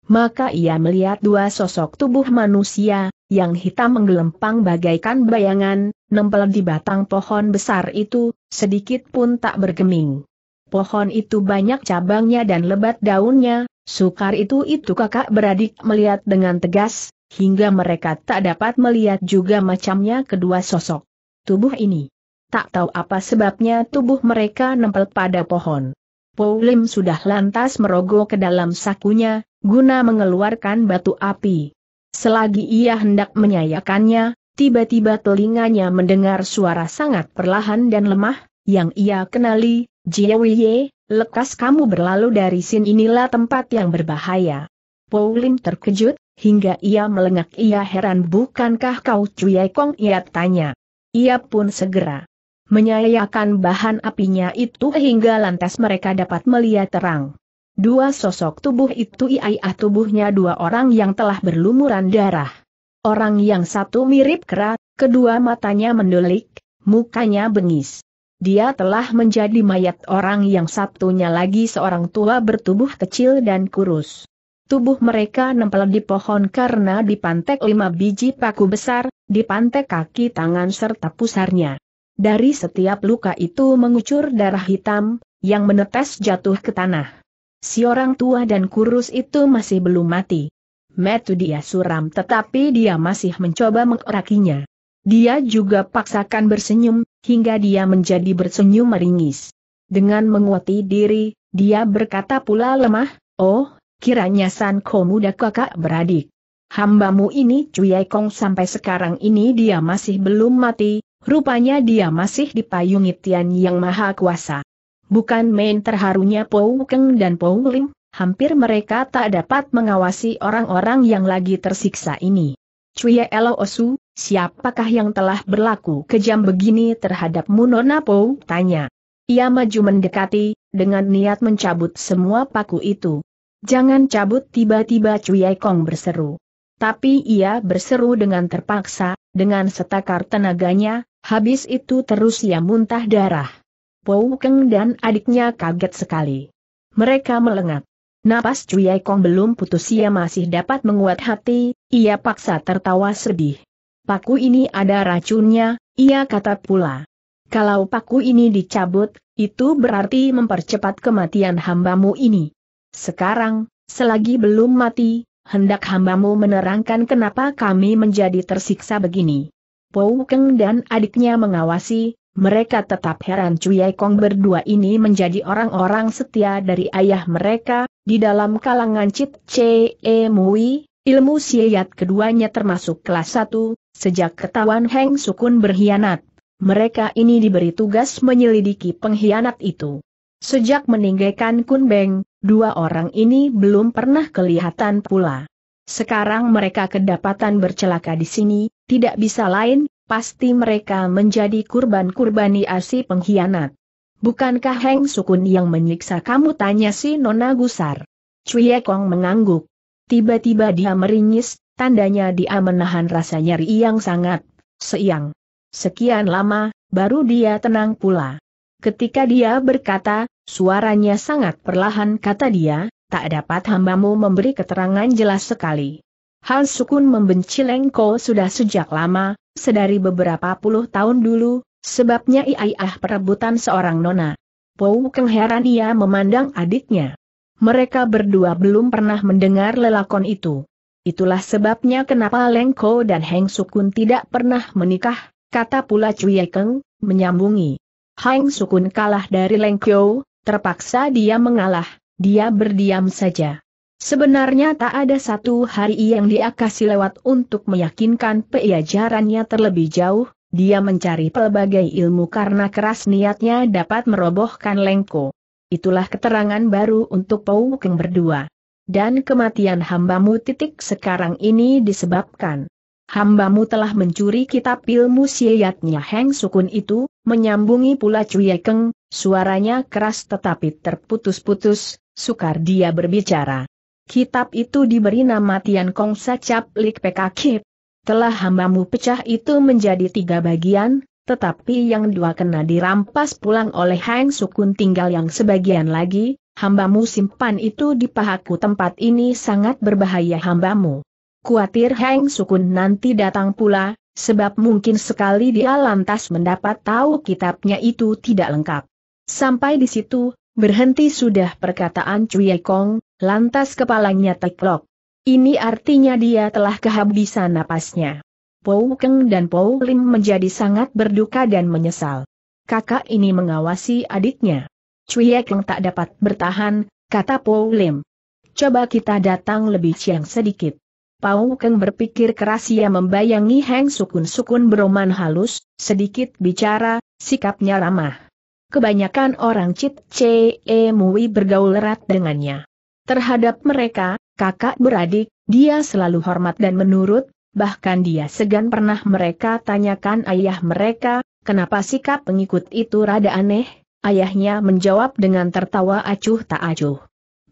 maka ia melihat dua sosok tubuh manusia, yang hitam menggelempang bagaikan bayangan, nempel di batang pohon besar itu, sedikit pun tak bergeming. Pohon itu banyak cabangnya dan lebat daunnya, sukar itu kakak beradik melihat dengan tegas, hingga mereka tak dapat melihat juga macamnya kedua sosok tubuh ini. Tak tahu apa sebabnya tubuh mereka nempel pada pohon. Pou Lim sudah lantas merogoh ke dalam sakunya, guna mengeluarkan batu api. Selagi ia hendak menyayakannya, tiba-tiba telinganya mendengar suara sangat perlahan dan lemah, yang ia kenali. "Jia Wei, lekas kamu berlalu dari sini, inilah tempat yang berbahaya." Pou Lim terkejut, hingga ia melengak. Ia heran, "Bukankah kau Cuyai Kong?" ia tanya. Ia pun segera menyayakan bahan apinya itu hingga lantas mereka dapat melihat terang. Dua sosok tubuh itu ialah tubuhnya dua orang yang telah berlumuran darah. Orang yang satu mirip kera, kedua matanya mendelik, mukanya bengis. Dia telah menjadi mayat orang yang satunya lagi seorang tua bertubuh kecil dan kurus. Tubuh mereka nempel di pohon karena dipantek 5 biji paku besar, dipantek kaki tangan serta pusarnya. Dari setiap luka itu mengucur darah hitam, yang menetes jatuh ke tanah. Si orang tua dan kurus itu masih belum mati. Metu dia suram, tetapi dia masih mencoba mengerakinya. Dia juga paksakan bersenyum, hingga dia menjadi bersenyum meringis. Dengan menguati diri, dia berkata pula lemah, "Oh, kiranya San Ko muda kakak beradik. Hambamu ini Cuyai Kong sampai sekarang ini dia masih belum mati, rupanya dia masih dipayungi Tian Yang Maha Kuasa." Bukan main terharunya Pou Keng dan Pou Lim, hampir mereka tak dapat mengawasi orang-orang yang lagi tersiksa ini. "Cuyai Loosu, siapakah yang telah berlaku kejam begini terhadapmu?" Nona Pou tanya. Ia maju mendekati, dengan niat mencabut semua paku itu. "Jangan cabut!" tiba-tiba Cuyai Kong berseru. Tapi ia berseru dengan terpaksa, dengan setakar tenaganya, habis itu terus ia muntah darah. Pou Keng dan adiknya kaget sekali. Mereka melengak. Napas Cuyai Kong belum putus, ia masih dapat menguat hati, ia paksa tertawa sedih. "Paku ini ada racunnya," ia kata pula. "Kalau paku ini dicabut, itu berarti mempercepat kematian hambamu ini. Sekarang, selagi belum mati, hendak hambamu menerangkan kenapa kami menjadi tersiksa begini." Pou Keng dan adiknya mengawasi. Mereka tetap heran Cuyai Kong berdua ini menjadi orang-orang setia dari ayah mereka, di dalam kalangan Cit Ce Mui, ilmu silat keduanya termasuk kelas 1, sejak ketahuan Heng Sukun berkhianat. Mereka ini diberi tugas menyelidiki pengkhianat itu. Sejak meninggalkan Kunbeng, dua orang ini belum pernah kelihatan pula. Sekarang mereka kedapatan bercelaka di sini, tidak bisa lain. Pasti mereka menjadi kurban-kurbani asi pengkhianat. "Bukankah Heng Sukun yang menyiksa kamu?" tanya si Nona Gusar. Cuyai Kong mengangguk. Tiba-tiba dia meringis, tandanya dia menahan rasa nyeri yang sangat seiang. Sekian lama, baru dia tenang pula. Ketika dia berkata, suaranya sangat perlahan, kata dia, "Tak dapat hambamu memberi keterangan jelas sekali. Heng Sukun membenci Lengko sudah sejak lama, sedari beberapa puluh tahun dulu, sebabnya ialah perebutan seorang nona." Pou Keng heran, ia memandang adiknya. Mereka berdua belum pernah mendengar lelakon itu. "Itulah sebabnya kenapa Lengko dan Heng Sukun tidak pernah menikah," kata pula Cuyai Keng, menyambungi. "Heng Sukun kalah dari Lengko, terpaksa dia mengalah, dia berdiam saja. Sebenarnya tak ada satu hari yang dia kasih lewat untuk meyakinkan pelajarannya terlebih jauh, dia mencari pelbagai ilmu karena keras niatnya dapat merobohkan Lengko." "Itulah keterangan baru untuk Pou Keng berdua. Dan kematian hambamu sekarang ini disebabkan hambamu telah mencuri kitab ilmu silatnya Heng Sukun itu," menyambungi pula Cuyai Keng, suaranya keras tetapi terputus-putus, sukar dia berbicara. "Kitab itu diberi nama Tian Kong Sacaplik Pekakip. Telah hambamu pecah itu menjadi 3 bagian, tetapi yang 2 kena dirampas pulang oleh Heng Sukun, tinggal yang sebagian lagi, Hambamu simpan itu di pahaku, tempat ini sangat berbahaya hambamu. Kuatir Heng Sukun nanti datang pula, sebab mungkin sekali dia lantas mendapat tahu kitabnya itu tidak lengkap. Sampai di situ, berhenti sudah perkataan Cuyai Kong, lantas kepalanya teklok. Ini artinya dia telah kehabisan napasnya. Pou Keng dan Pou Lim menjadi sangat berduka dan menyesal. Kakak ini mengawasi adiknya. Cuyai Kong tak dapat bertahan, kata Pou Lim. Coba kita datang lebih siang sedikit. Pou Keng berpikir keras, ia membayangi Heng Sukun-Sukun beroman halus, sedikit bicara, sikapnya ramah. Kebanyakan orang Cemui bergaul erat dengannya. Terhadap mereka, kakak beradik, dia selalu hormat dan menurut, bahkan dia segan. Pernah mereka tanyakan ayah mereka, kenapa sikap pengikut itu rada aneh, ayahnya menjawab dengan tertawa acuh tak acuh.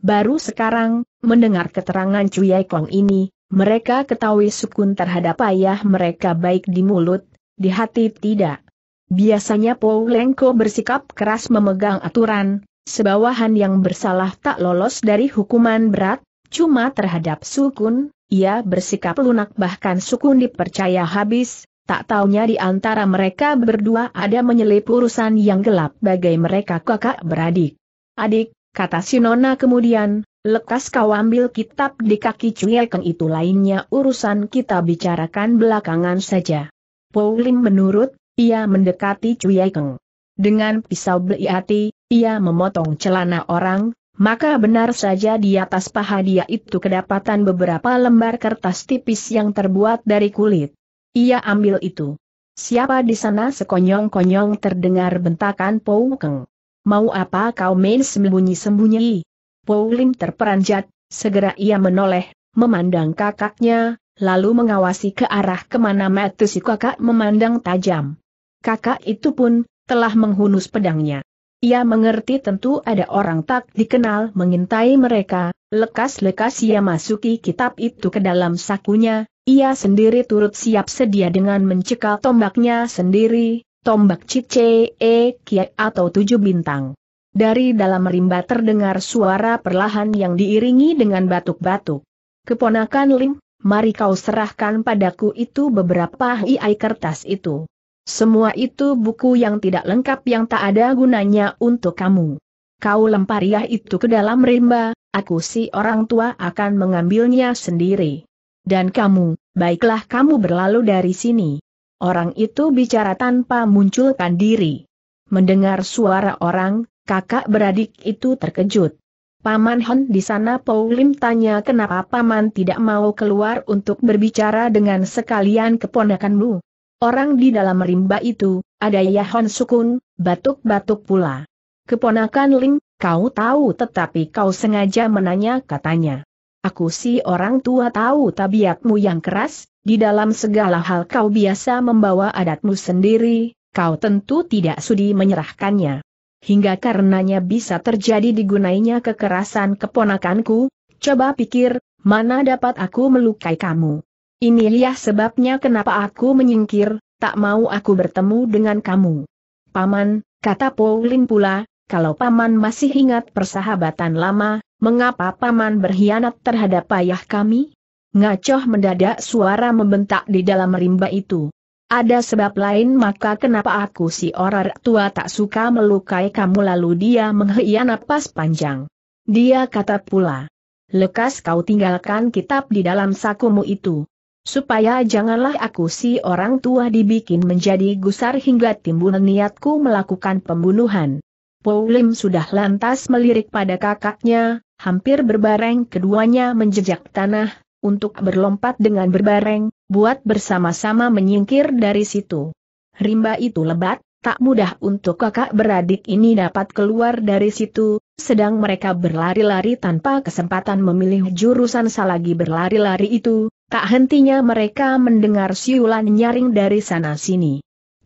Baru sekarang, mendengar keterangan Cuyai Kong ini, mereka ketahui sukun terhadap ayah mereka baik di mulut, di hati tidak. Biasanya Pou Lengko bersikap keras memegang aturan, sebawahan yang bersalah tak lolos dari hukuman berat, cuma terhadap sukun, ia bersikap lunak, bahkan sukun dipercaya habis, tak taunya di antara mereka berdua ada menyelip urusan yang gelap bagai mereka kakak beradik. Adik, kata si Nona kemudian, lekas kau ambil kitab di kaki Cuyai Keng itu, lainnya urusan kita bicarakan belakangan saja. Pou Lim menurut, ia mendekati Cuyai Keng. Dengan pisau beliati, ia memotong celana orang, maka benar saja di atas paha dia itu kedapatan beberapa lembar kertas tipis yang terbuat dari kulit. Ia ambil itu. Siapa di sana? Sekonyong-konyong terdengar bentakan Pou Keng. Mau apa kau main sembunyi-sembunyi? Pou Lim terperanjat, segera ia menoleh, memandang kakaknya, lalu mengawasi ke arah kemana mata si kakak memandang tajam. Kakak itu pun telah menghunus pedangnya. Ia mengerti tentu ada orang tak dikenal mengintai mereka, lekas-lekas ia masuki kitab itu ke dalam sakunya, ia sendiri turut siap sedia dengan mencekal tombaknya sendiri, tombak C.E. Kiat atau 7 bintang. Dari dalam rimba terdengar suara perlahan yang diiringi dengan batuk-batuk. Keponakan Lim, mari kau serahkan padaku itu beberapa helai kertas itu. Semua itu buku yang tidak lengkap yang tak ada gunanya untuk kamu. Kau lempariah itu ke dalam rimba, aku si orang tua akan mengambilnya sendiri. Dan kamu, baiklah kamu berlalu dari sini. Orang itu bicara tanpa munculkan diri. Mendengar suara orang, kakak beradik itu terkejut. Paman Hon di sana? Pou Lim tanya. Kenapa paman tidak mau keluar untuk berbicara dengan sekalian keponakanmu? Orang di dalam rimba itu, ada ya Hon Sukun, batuk-batuk pula. Keponakan Lim, kau tahu tetapi kau sengaja menanya, katanya. Aku si orang tua tahu tabiatmu yang keras, di dalam segala hal kau biasa membawa adatmu sendiri, kau tentu tidak sudi menyerahkannya. Hingga karenanya bisa terjadi digunainya kekerasan keponakanku, coba pikir, mana dapat aku melukai kamu. Inilah sebabnya kenapa aku menyingkir, tak mau aku bertemu dengan kamu. Paman, kata Pou Lim pula, kalau paman masih ingat persahabatan lama, mengapa paman berkhianat terhadap ayah kami? Ngacoh, mendadak suara membentak di dalam rimba itu. Ada sebab lain, maka kenapa aku si orang tua tak suka melukai kamu? Lalu dia menghela napas panjang. Dia kata pula, lekas kau tinggalkan kitab di dalam sakumu itu, supaya janganlah aku si orang tua dibikin menjadi gusar hingga timbul niatku melakukan pembunuhan. Pou Lim sudah lantas melirik pada kakaknya, hampir berbareng keduanya menjejak tanah, untuk berlompat dengan berbareng, buat bersama-sama menyingkir dari situ. Rimba itu lebat, tak mudah untuk kakak beradik ini dapat keluar dari situ, sedang mereka berlari-lari tanpa kesempatan memilih jurusan. Selagi berlari-lari itu, tak hentinya mereka mendengar siulan nyaring dari sana-sini.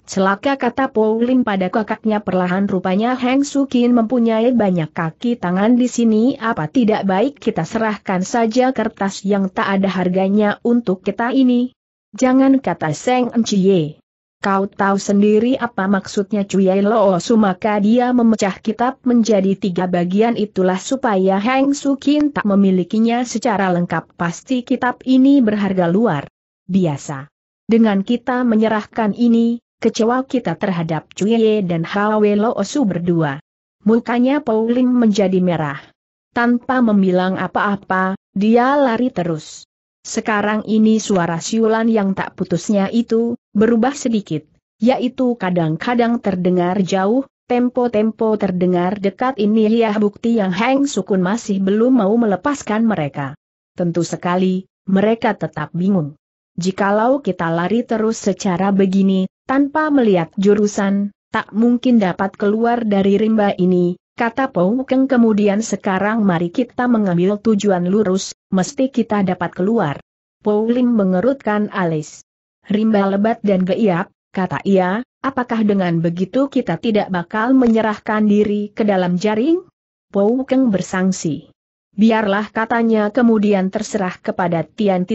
Celaka, kata Pou Lim pada kakaknya perlahan. Rupanya Heng Sukun mempunyai banyak kaki tangan di sini. Apa tidak baik kita serahkan saja kertas yang tak ada harganya untuk kita ini? Jangan, kata Seng Encie. Kau tahu sendiri apa maksudnya Cuyai Loosu, maka dia memecah kitab menjadi 3 bagian itulah supaya Heng Sukun tak memilikinya secara lengkap. Pasti kitab ini berharga luar biasa. Dengan kita menyerahkan ini, kecewa kita terhadap Cuyai dan Hwe Loosu berdua. Mukanya Pou Ling menjadi merah. Tanpa membilang apa-apa, dia lari terus. Sekarang ini suara siulan yang tak putusnya itu berubah sedikit, yaitu kadang-kadang terdengar jauh, tempo-tempo terdengar dekat. Ini ya bukti yang Heng Sukun masih belum mau melepaskan mereka. Tentu sekali, mereka tetap bingung. Jikalau kita lari terus secara begini, tanpa melihat jurusan, tak mungkin dapat keluar dari rimba ini, kata Pou Keng kemudian. Sekarang mari kita mengambil tujuan lurus, mesti kita dapat keluar. Pou Ling mengerutkan alis. Rimba lebat dan geyap, kata ia, apakah dengan begitu kita tidak bakal menyerahkan diri ke dalam jaring? Pou Keng bersangsi. Biarlah, katanya kemudian, terserah kepada Tian .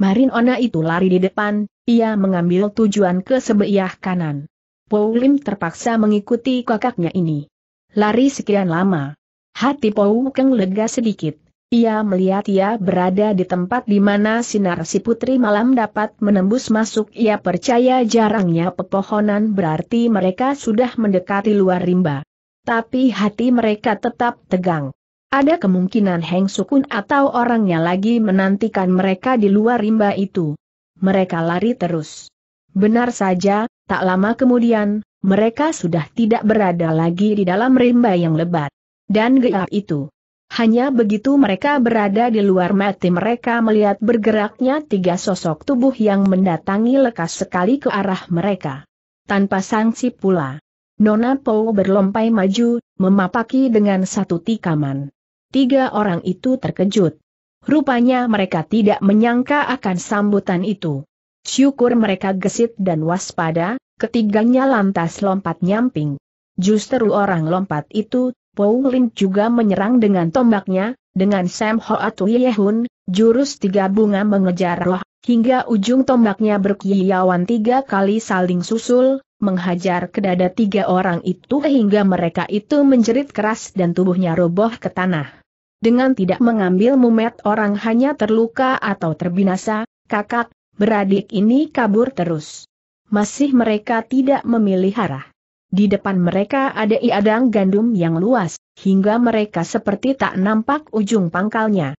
Marin Ona itu lari di depan, ia mengambil tujuan ke sebelah kanan. Pou Lim terpaksa mengikuti kakaknya ini. Lari sekian lama. Hati Pou Keng lega sedikit. Ia melihat ia berada di tempat di mana sinar si putri malam dapat menembus masuk. Ia percaya jarangnya pepohonan berarti mereka sudah mendekati luar rimba. Tapi hati mereka tetap tegang. Ada kemungkinan Heng Sukun atau orangnya lagi menantikan mereka di luar rimba itu. Mereka lari terus. Benar saja, tak lama kemudian, mereka sudah tidak berada lagi di dalam rimba yang lebat dan gelap itu. Hanya begitu mereka berada di luar mata mereka melihat bergeraknya 3 sosok tubuh yang mendatangi lekas sekali ke arah mereka. Tanpa sangsi pula, Nona Pou berlompai maju, memapaki dengan satu tikaman. 3 orang itu terkejut. Rupanya mereka tidak menyangka akan sambutan itu. Syukur mereka gesit dan waspada, ketiganya lantas lompat nyamping. Justru orang lompat itu, Pou Lim juga menyerang dengan tombaknya, dengan Sam Hoat Hui Yehun, jurus 3 bunga mengejar roh, hingga ujung tombaknya berkilauan 3 kali saling susul, menghajar ke dada 3 orang itu hingga mereka itu menjerit keras dan tubuhnya roboh ke tanah. Dengan tidak mengambil mumet orang hanya terluka atau terbinasa, kakak, beradik ini kabur terus. Masih mereka tidak memilih arah. Di depan mereka ada iadang gandum yang luas, hingga mereka seperti tak nampak ujung pangkalnya.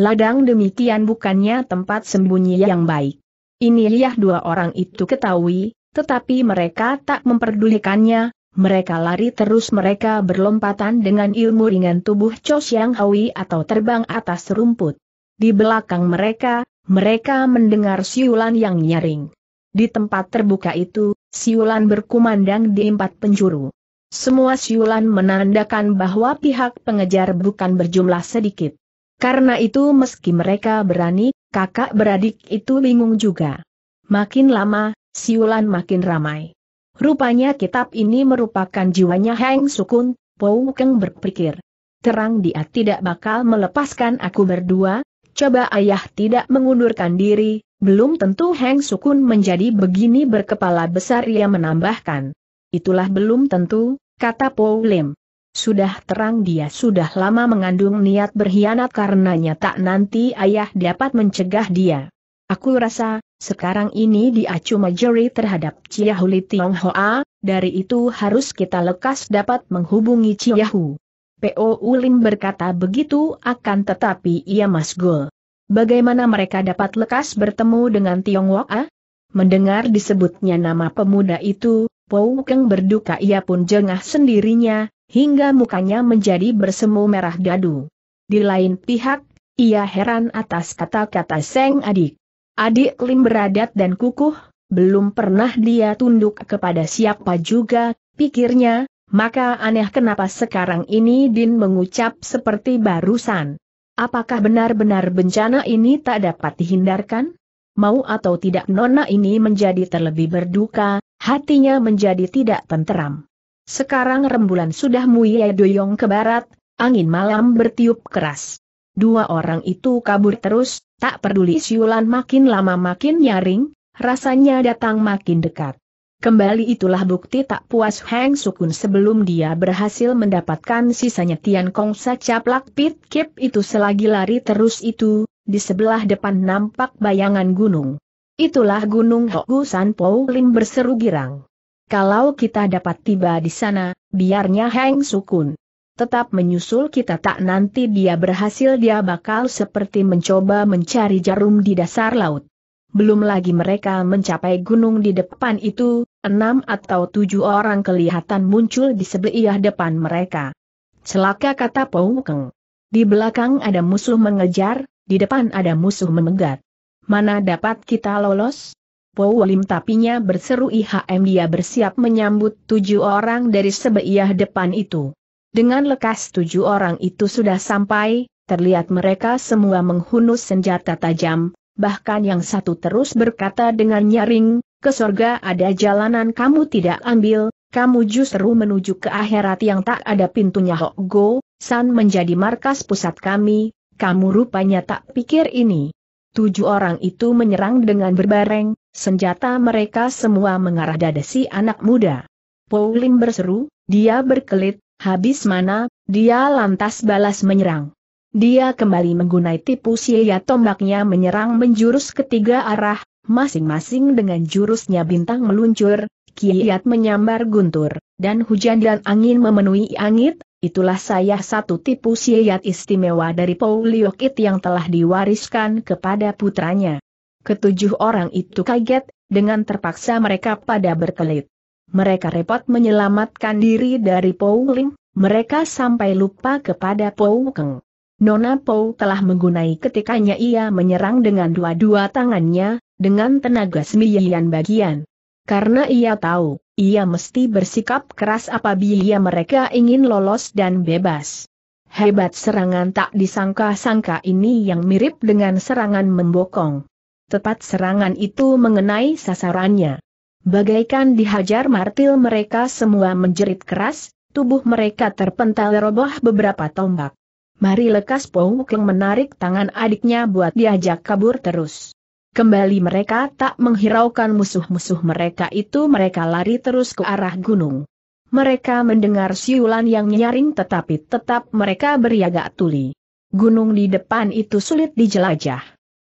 Ladang demikian bukannya tempat sembunyi yang baik. Inilah 2 orang itu ketahui, tetapi mereka tak memperdulikannya, mereka lari terus. Mereka berlompatan dengan ilmu ringan tubuh Cho Siang Hui atau terbang atas rumput. Di belakang mereka, mereka mendengar siulan yang nyaring. Di tempat terbuka itu, siulan berkumandang di 4 penjuru. Semua siulan menandakan bahwa pihak pengejar bukan berjumlah sedikit. Karena itu meski mereka berani, kakak beradik itu bingung juga. Makin lama, siulan makin ramai. Rupanya kitab ini merupakan jiwanya Heng Sukun, Pou Keng berpikir. Terang dia tidak bakal melepaskan aku berdua, coba ayah tidak mengundurkan diri. Belum tentu Heng Sukun menjadi begini berkepala besar, ia menambahkan. Itulah belum tentu, kata Pou Lim. Sudah terang dia sudah lama mengandung niat berkhianat, karenanya tak nanti ayah dapat mencegah dia. Aku rasa, sekarang ini dia cuma jeri terhadap Ciahuli Tionghoa, dari itu harus kita lekas dapat menghubungi Ciahu. Pou Lim berkata begitu, akan tetapi ia masgul. Bagaimana mereka dapat lekas bertemu dengan Tionghoa? Mendengar disebutnya nama pemuda itu, Pou Keng berduka, ia pun jengah sendirinya, hingga mukanya menjadi bersemu merah dadu. Di lain pihak, ia heran atas kata-kata sang adik. Adik Lim beradat dan kukuh, belum pernah dia tunduk kepada siapa juga, pikirnya, maka aneh kenapa sekarang ini Din mengucap seperti barusan. Apakah benar-benar bencana ini tak dapat dihindarkan? Mau atau tidak Nona ini menjadi terlebih berduka, hatinya menjadi tidak tenteram. Sekarang rembulan sudah mulai doyong ke barat, angin malam bertiup keras. 2 orang itu kabur terus, tak peduli siulan makin lama makin nyaring, rasanya datang makin dekat. Kembali itulah bukti tak puas Heng Sukun sebelum dia berhasil mendapatkan sisanya Tian Kong Sacaplik Pekakip itu. Selagi lari terus itu, di sebelah depan nampak bayangan gunung. Itulah gunung Hogusan. Pou Lim berseru girang. Kalau kita dapat tiba di sana, biarnya Heng Sukun tetap menyusul kita, tak nanti dia berhasil dia bakal seperti mencoba mencari jarum di dasar laut. Belum lagi mereka mencapai gunung di depan itu, 6 atau 7 orang kelihatan muncul di sebelah depan mereka. Celaka, kata Pou Keng. Di belakang ada musuh mengejar, di depan ada musuh memegat. Mana dapat kita lolos? Pou Lim tapinya berseru. Dia bersiap menyambut 7 orang dari sebelah depan itu. Dengan lekas 7 orang itu sudah sampai, terlihat mereka semua menghunus senjata tajam. Bahkan yang satu terus berkata dengan nyaring, "Ke sorga ada jalanan kamu tidak ambil, kamu justru menuju ke akhirat yang tak ada pintunya. Ho Go San menjadi markas pusat kami, kamu rupanya tak pikir ini." 7 orang itu menyerang dengan berbareng, senjata mereka semua mengarah dada si anak muda. Pou Lim berseru, dia berkelit, habis mana, dia lantas balas menyerang. Dia kembali menggunai tipu siaya tombaknya, menyerang menjurus ketiga arah, masing-masing dengan jurusnya bintang meluncur, kiat menyambar guntur, dan hujan dan angin memenuhi langit. Itulah salah satu tipu siaya istimewa dari Pou Liokit yang telah diwariskan kepada putranya. Ketujuh orang itu kaget, dengan terpaksa mereka pada berkelit. Mereka repot menyelamatkan diri dari Pou Ling, mereka sampai lupa kepada Pou Keng. Nona Pou telah menggunai ketikanya, ia menyerang dengan dua-dua tangannya, dengan tenaga sembilan bagian. Karena ia tahu, ia mesti bersikap keras apabila mereka ingin lolos dan bebas. Hebat serangan tak disangka-sangka ini yang mirip dengan serangan membokong. Tepat serangan itu mengenai sasarannya. Bagaikan dihajar martil, mereka semua menjerit keras, tubuh mereka terpental roboh beberapa tombak. Mari lekas, Pou Keng menarik tangan adiknya buat diajak kabur terus. Kembali mereka tak menghiraukan musuh-musuh mereka itu, mereka lari terus ke arah gunung. Mereka mendengar siulan yang nyaring tetapi tetap mereka beriaga tuli. Gunung di depan itu sulit dijelajah.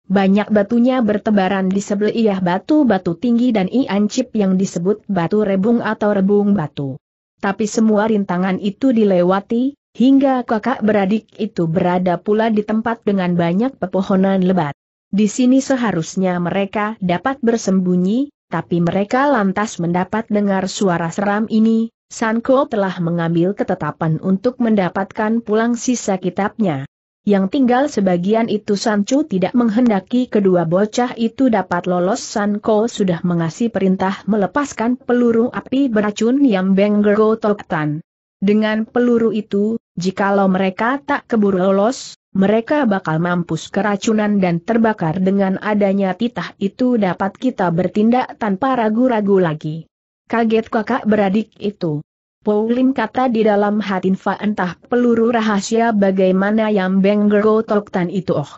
Banyak batunya bertebaran di sebelah batu-batu tinggi dan iancip yang disebut batu rebung atau rebung batu. Tapi semua rintangan itu dilewati, hingga kakak beradik itu berada pula di tempat dengan banyak pepohonan lebat. Di sini seharusnya mereka dapat bersembunyi, tapi mereka lantas mendapat dengar suara seram ini. Sanko telah mengambil ketetapan untuk mendapatkan pulang sisa kitabnya. Yang tinggal sebagian itu, Sanchu tidak menghendaki kedua bocah itu dapat lolos. Sanko sudah mengasih perintah melepaskan peluru api beracun yang Benggero Toktan. Dengan peluru itu, jikalau mereka tak keburu lolos, mereka bakal mampus keracunan dan terbakar. Dengan adanya titah itu dapat kita bertindak tanpa ragu-ragu lagi. Kaget kakak beradik itu. Pou Lim kata di dalam hati, entah peluru rahasia bagaimana yang Benggero Toktan itu. Oh,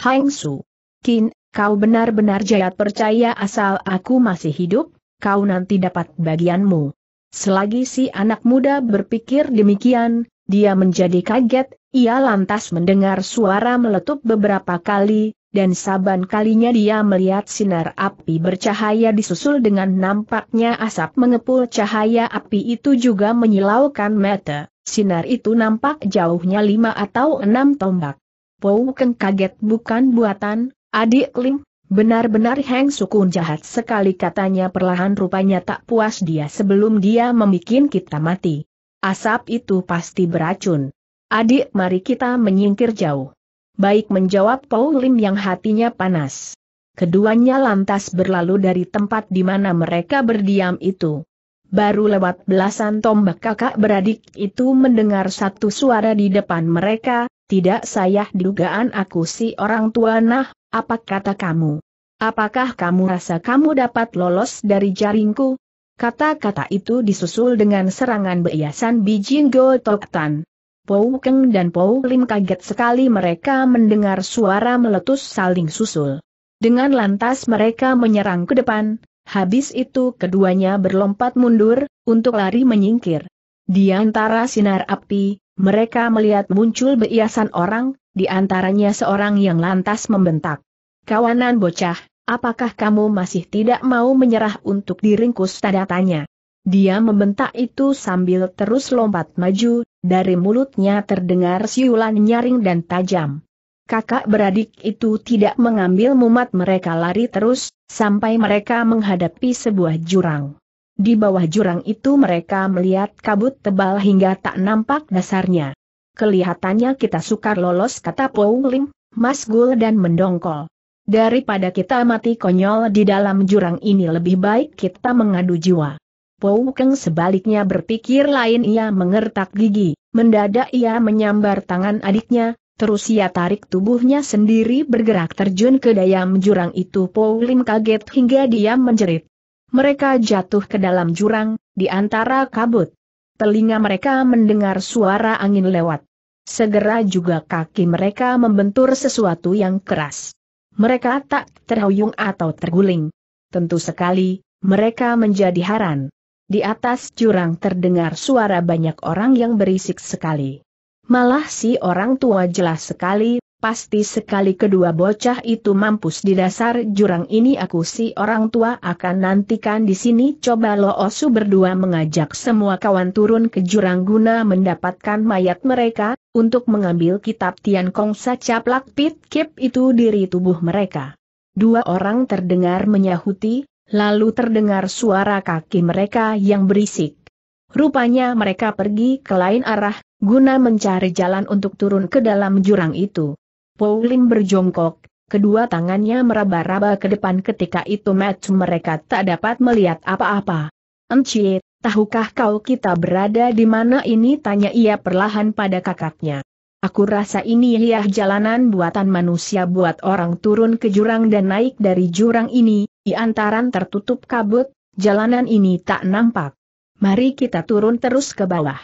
Heng Sukun, kau benar-benar jayat percaya asal aku masih hidup, kau nanti dapat bagianmu. Selagi si anak muda berpikir demikian, dia menjadi kaget, ia lantas mendengar suara meletup beberapa kali, dan saban kalinya dia melihat sinar api bercahaya disusul dengan nampaknya asap mengepul. Cahaya api itu juga menyilaukan mata, sinar itu nampak jauhnya 5 atau 6 tombak. Pou Keng kaget bukan buatan, adik Lim. Benar-benar Heng Sukun jahat sekali, katanya perlahan. Rupanya tak puas dia sebelum dia membikin kita mati. Asap itu pasti beracun. Adik, mari kita menyingkir jauh. Baik, menjawab Pou Lim yang hatinya panas. Keduanya lantas berlalu dari tempat di mana mereka berdiam itu. Baru lewat belasan tombak, kakak beradik itu mendengar satu suara di depan mereka. Tidak sayah dugaan aku, si orang tua. Nah, apa kata kamu? Apakah kamu rasa kamu dapat lolos dari jaringku? Kata-kata itu disusul dengan serangan beasan biji gotoktan. Pou Keng dan Pou Lim kaget sekali mereka mendengar suara meletus saling susul. Dengan lantas mereka menyerang ke depan, habis itu keduanya berlompat mundur, untuk lari menyingkir. Di antara sinar api, mereka melihat muncul belasan orang, di antaranya seorang yang lantas membentak. "Kawanan bocah, apakah kamu masih tidak mau menyerah untuk diringkus?" tanda tanya. Dia membentak itu sambil terus lompat maju, dari mulutnya terdengar siulan nyaring dan tajam. Kakak beradik itu tidak mengambil mumat, mereka lari terus, sampai mereka menghadapi sebuah jurang. Di bawah jurang itu mereka melihat kabut tebal hingga tak nampak dasarnya. "Kelihatannya kita sukar lolos," kata Pou Lim, masgul dan mendongkol. "Daripada kita mati konyol di dalam jurang ini, lebih baik kita mengadu jiwa." Pou Keng sebaliknya berpikir lain, ia mengertak gigi, mendadak ia menyambar tangan adiknya, terus ia tarik tubuhnya sendiri bergerak terjun ke dalam jurang itu. Pou Lim kaget hingga dia menjerit. Mereka jatuh ke dalam jurang, di antara kabut. Telinga mereka mendengar suara angin lewat. Segera juga kaki mereka membentur sesuatu yang keras. Mereka tak terhuyung atau terguling. Tentu sekali, mereka menjadi heran. Di atas jurang terdengar suara banyak orang yang berisik sekali. Malah si orang tua jelas sekali. "Pasti sekali kedua bocah itu mampus di dasar jurang ini, aku si orang tua akan nantikan di sini." Coba Lo Osu berdua mengajak semua kawan turun ke jurang guna mendapatkan mayat mereka, untuk mengambil kitab Tian Kong Sacaplik Pekakip itu dari tubuh mereka. Dua orang terdengar menyahuti, lalu terdengar suara kaki mereka yang berisik. Rupanya mereka pergi ke lain arah, guna mencari jalan untuk turun ke dalam jurang itu. Pou Lim berjongkok, kedua tangannya meraba-raba ke depan. Ketika itu mata mereka tak dapat melihat apa-apa. "Encie, tahukah kau kita berada di mana ini?" tanya ia perlahan pada kakaknya. "Aku rasa ini ialah jalanan buatan manusia buat orang turun ke jurang dan naik dari jurang ini, di antaran tertutup kabut, jalanan ini tak nampak. Mari kita turun terus ke bawah."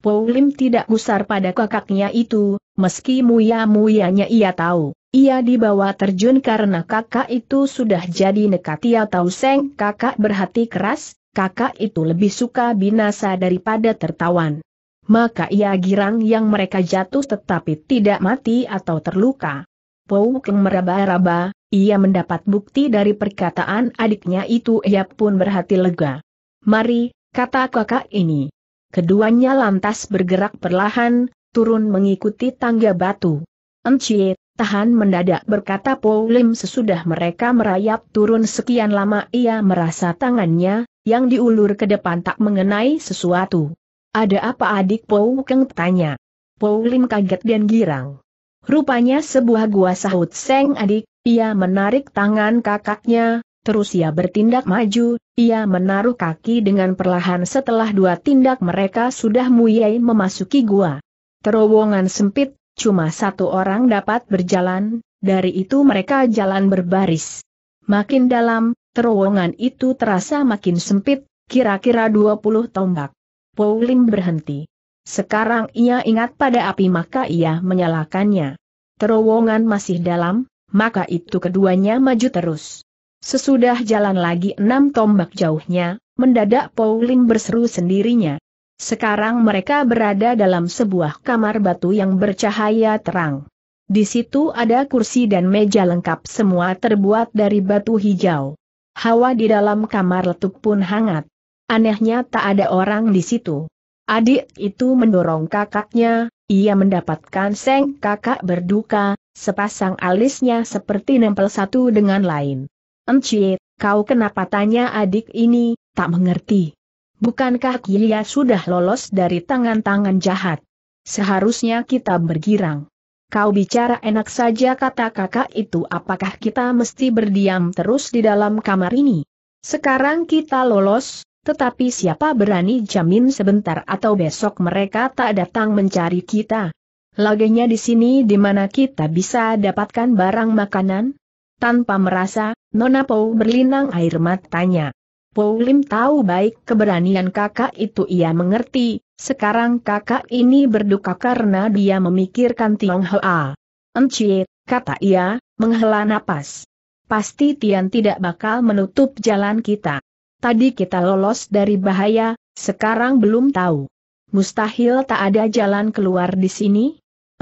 Pou Lim tidak gusar pada kakaknya itu, meski muya-muyanya ia tahu, ia dibawa terjun karena kakak itu sudah jadi nekat. Ia tahu Seng kakak berhati keras, kakak itu lebih suka binasa daripada tertawan. Maka ia girang yang mereka jatuh tetapi tidak mati atau terluka. Pou Keng meraba-raba, ia mendapat bukti dari perkataan adiknya itu, ia pun berhati lega. "Mari," kata kakak ini. Keduanya lantas bergerak perlahan, turun mengikuti tangga batu. "Encie, tahan," mendadak berkata Pou Lim sesudah mereka merayap turun sekian lama. Ia merasa tangannya, yang diulur ke depan tak mengenai sesuatu. "Ada apa adik?" Pou Keng tanya. Pou Lim kaget dan girang. Rupanya sebuah gua, sahut Seng adik, ia menarik tangan kakaknya. Terus ia bertindak maju, ia menaruh kaki dengan perlahan. Setelah dua tindak mereka sudah mulai memasuki gua. Terowongan sempit, cuma satu orang dapat berjalan, dari itu mereka jalan berbaris. Makin dalam, terowongan itu terasa makin sempit, kira-kira 20 tombak. Pou Lim berhenti. Sekarang ia ingat pada api maka ia menyalakannya. Terowongan masih dalam, maka itu keduanya maju terus. Sesudah jalan lagi 6 tombak jauhnya, mendadak Pou Lim berseru sendirinya. Sekarang mereka berada dalam sebuah kamar batu yang bercahaya terang. Di situ ada kursi dan meja lengkap, semua terbuat dari batu hijau. Hawa di dalam kamar letup pun hangat. Anehnya tak ada orang di situ. Adik itu mendorong kakaknya, ia mendapatkan Seng kakak berduka, sepasang alisnya seperti nempel satu dengan lain. "Encie, kau kenapa?" tanya adik ini, tak mengerti. "Bukankah Kilia sudah lolos dari tangan-tangan jahat? Seharusnya kita bergirang." "Kau bicara enak saja," kata kakak itu. "Apakah kita mesti berdiam terus di dalam kamar ini? Sekarang kita lolos, tetapi siapa berani jamin sebentar atau besok mereka tak datang mencari kita? Laganya di sini di mana kita bisa dapatkan barang makanan?" Tanpa merasa, Nona Pou berlinang air matanya. Pou Lim tahu baik keberanian kakak itu, ia mengerti. Sekarang kakak ini berduka karena dia memikirkan Tiong Hoa. "Encie," kata ia, menghela napas. pasti Tian tidak bakal menutup jalan kita. Tadi kita lolos dari bahaya, sekarang belum tahu. Mustahil tak ada jalan keluar di sini?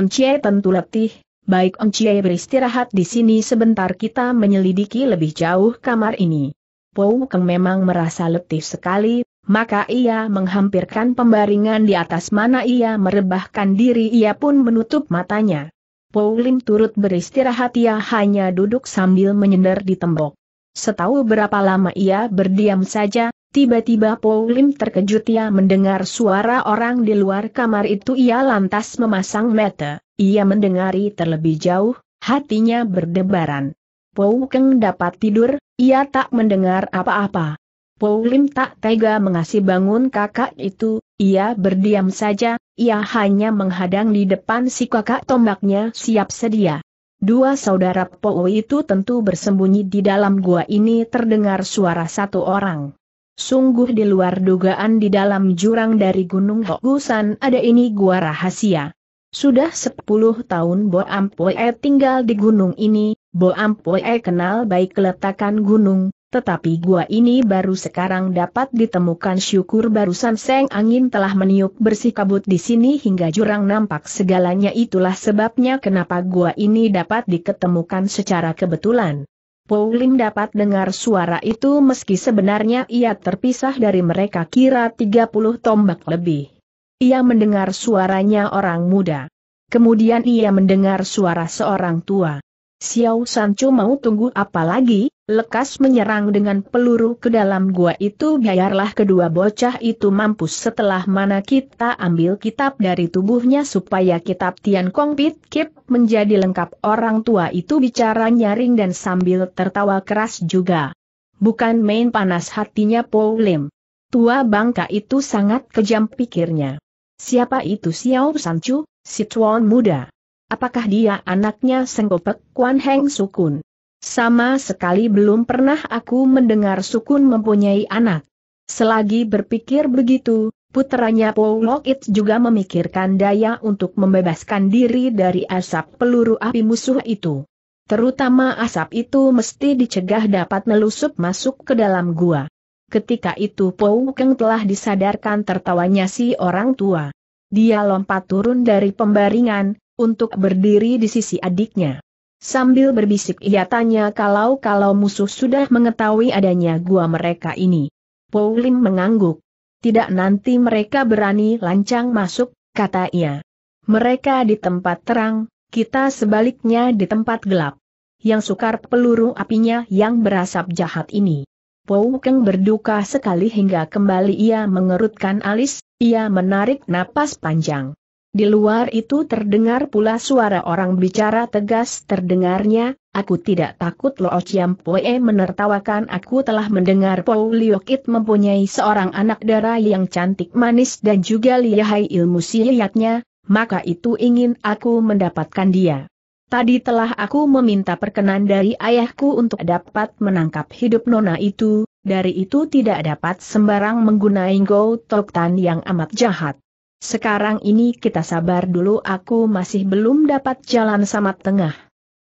Encik tentu letih, baik Encik beristirahat di sini sebentar kita menyelidiki lebih jauh kamar ini. Pou Keng memang merasa letih sekali, maka ia menghampirkan pembaringan di atas mana ia merebahkan diri ia pun menutup matanya. Pou Lim turut beristirahat ia hanya duduk sambil menyender di tembok. Setahu berapa lama ia berdiam saja, tiba-tiba Pou Lim terkejut ia mendengar suara orang di luar kamar itu ia lantas memasang mata, ia mendengari terlebih jauh, hatinya berdebaran. Pou Keng dapat tidur, ia tak mendengar apa-apa. Pou Lim tak tega mengasih bangun kakak itu, ia berdiam saja. Ia hanya menghadang di depan si kakak tombaknya siap sedia. Dua saudara Pou itu tentu bersembunyi di dalam gua ini terdengar suara satu orang. Sungguh di luar dugaan di dalam jurang dari Gunung Hogusan ada ini gua rahasia. Sudah 10 tahun Boam Poe tinggal di gunung ini, Boam Poe kenal baik keletakan gunung. Tetapi gua ini baru sekarang dapat ditemukan syukur barusan Seng Angin telah meniup bersih kabut di sini hingga jurang nampak segalanya itulah sebabnya kenapa gua ini dapat diketemukan secara kebetulan. Pou Lim dapat dengar suara itu meski sebenarnya ia terpisah dari mereka kira 30 tombak lebih. Ia mendengar suaranya orang muda. Kemudian ia mendengar suara seorang tua. Siao Sanchu mau tunggu apa lagi, lekas menyerang dengan peluru ke dalam gua itu biarlah kedua bocah itu mampus setelah mana kita ambil kitab dari tubuhnya supaya kitab Tian Kong Pitkip menjadi lengkap orang tua itu bicara nyaring dan sambil tertawa keras juga. Bukan main panas hatinya Pou Lim. Tua bangka itu sangat kejam pikirnya. Siapa itu Siao Sanchu, si tuan muda? Apakah dia anaknya Senggopek Kuan Heng Sukun? Sama sekali belum pernah aku mendengar Sukun mempunyai anak. Selagi berpikir begitu, puteranya Pou Liokit juga memikirkan daya untuk membebaskan diri dari asap peluru api musuh itu. Terutama asap itu mesti dicegah dapat melusup masuk ke dalam gua. Ketika itu Pou Keng telah disadarkan tertawanya si orang tua. Dia lompat turun dari pembaringan untuk berdiri di sisi adiknya. Sambil berbisik ia tanya kalau musuh sudah mengetahui adanya gua mereka ini. Pou Lim mengangguk. Tidak nanti mereka berani lancang masuk, kata ia. Mereka di tempat terang, kita sebaliknya di tempat gelap. Yang sukar peluru apinya yang berasap jahat ini. Pou Keng berduka sekali hingga kembali ia mengerutkan alis, ia menarik napas panjang. Di luar itu terdengar pula suara orang bicara tegas terdengarnya, aku tidak takut Lo Chiam Poe menertawakan aku telah mendengar Pou Liokit mempunyai seorang anak dara yang cantik manis dan juga lihai ilmu silatnya, maka itu ingin aku mendapatkan dia. Tadi telah aku meminta perkenan dari ayahku untuk dapat menangkap hidup nona itu, dari itu tidak dapat sembarang menggunai Go Tok Tan yang amat jahat. Sekarang ini kita sabar dulu aku masih belum dapat jalan sama tengah.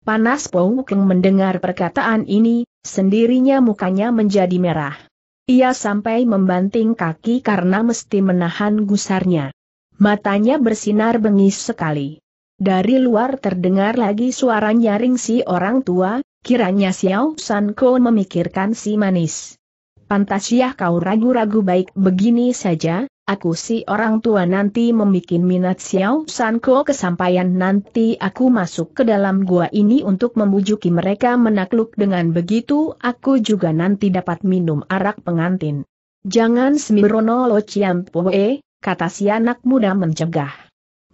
Panas Pou Keng mendengar perkataan ini, sendirinya mukanya menjadi merah. Ia sampai membanting kaki karena mesti menahan gusarnya. Matanya bersinar bengis sekali. Dari luar terdengar lagi suara nyaring si orang tua, kiranya Siao Sancho memikirkan si manis. Pantasnya kau ragu-ragu baik begini saja. Aku si orang tua nanti membikin minat Siao Sancho kesampaian nanti aku masuk ke dalam gua ini untuk membujuki mereka menakluk dengan begitu aku juga nanti dapat minum arak pengantin. Jangan semirono Lo Chiam Poe, kata si anak muda mencegah.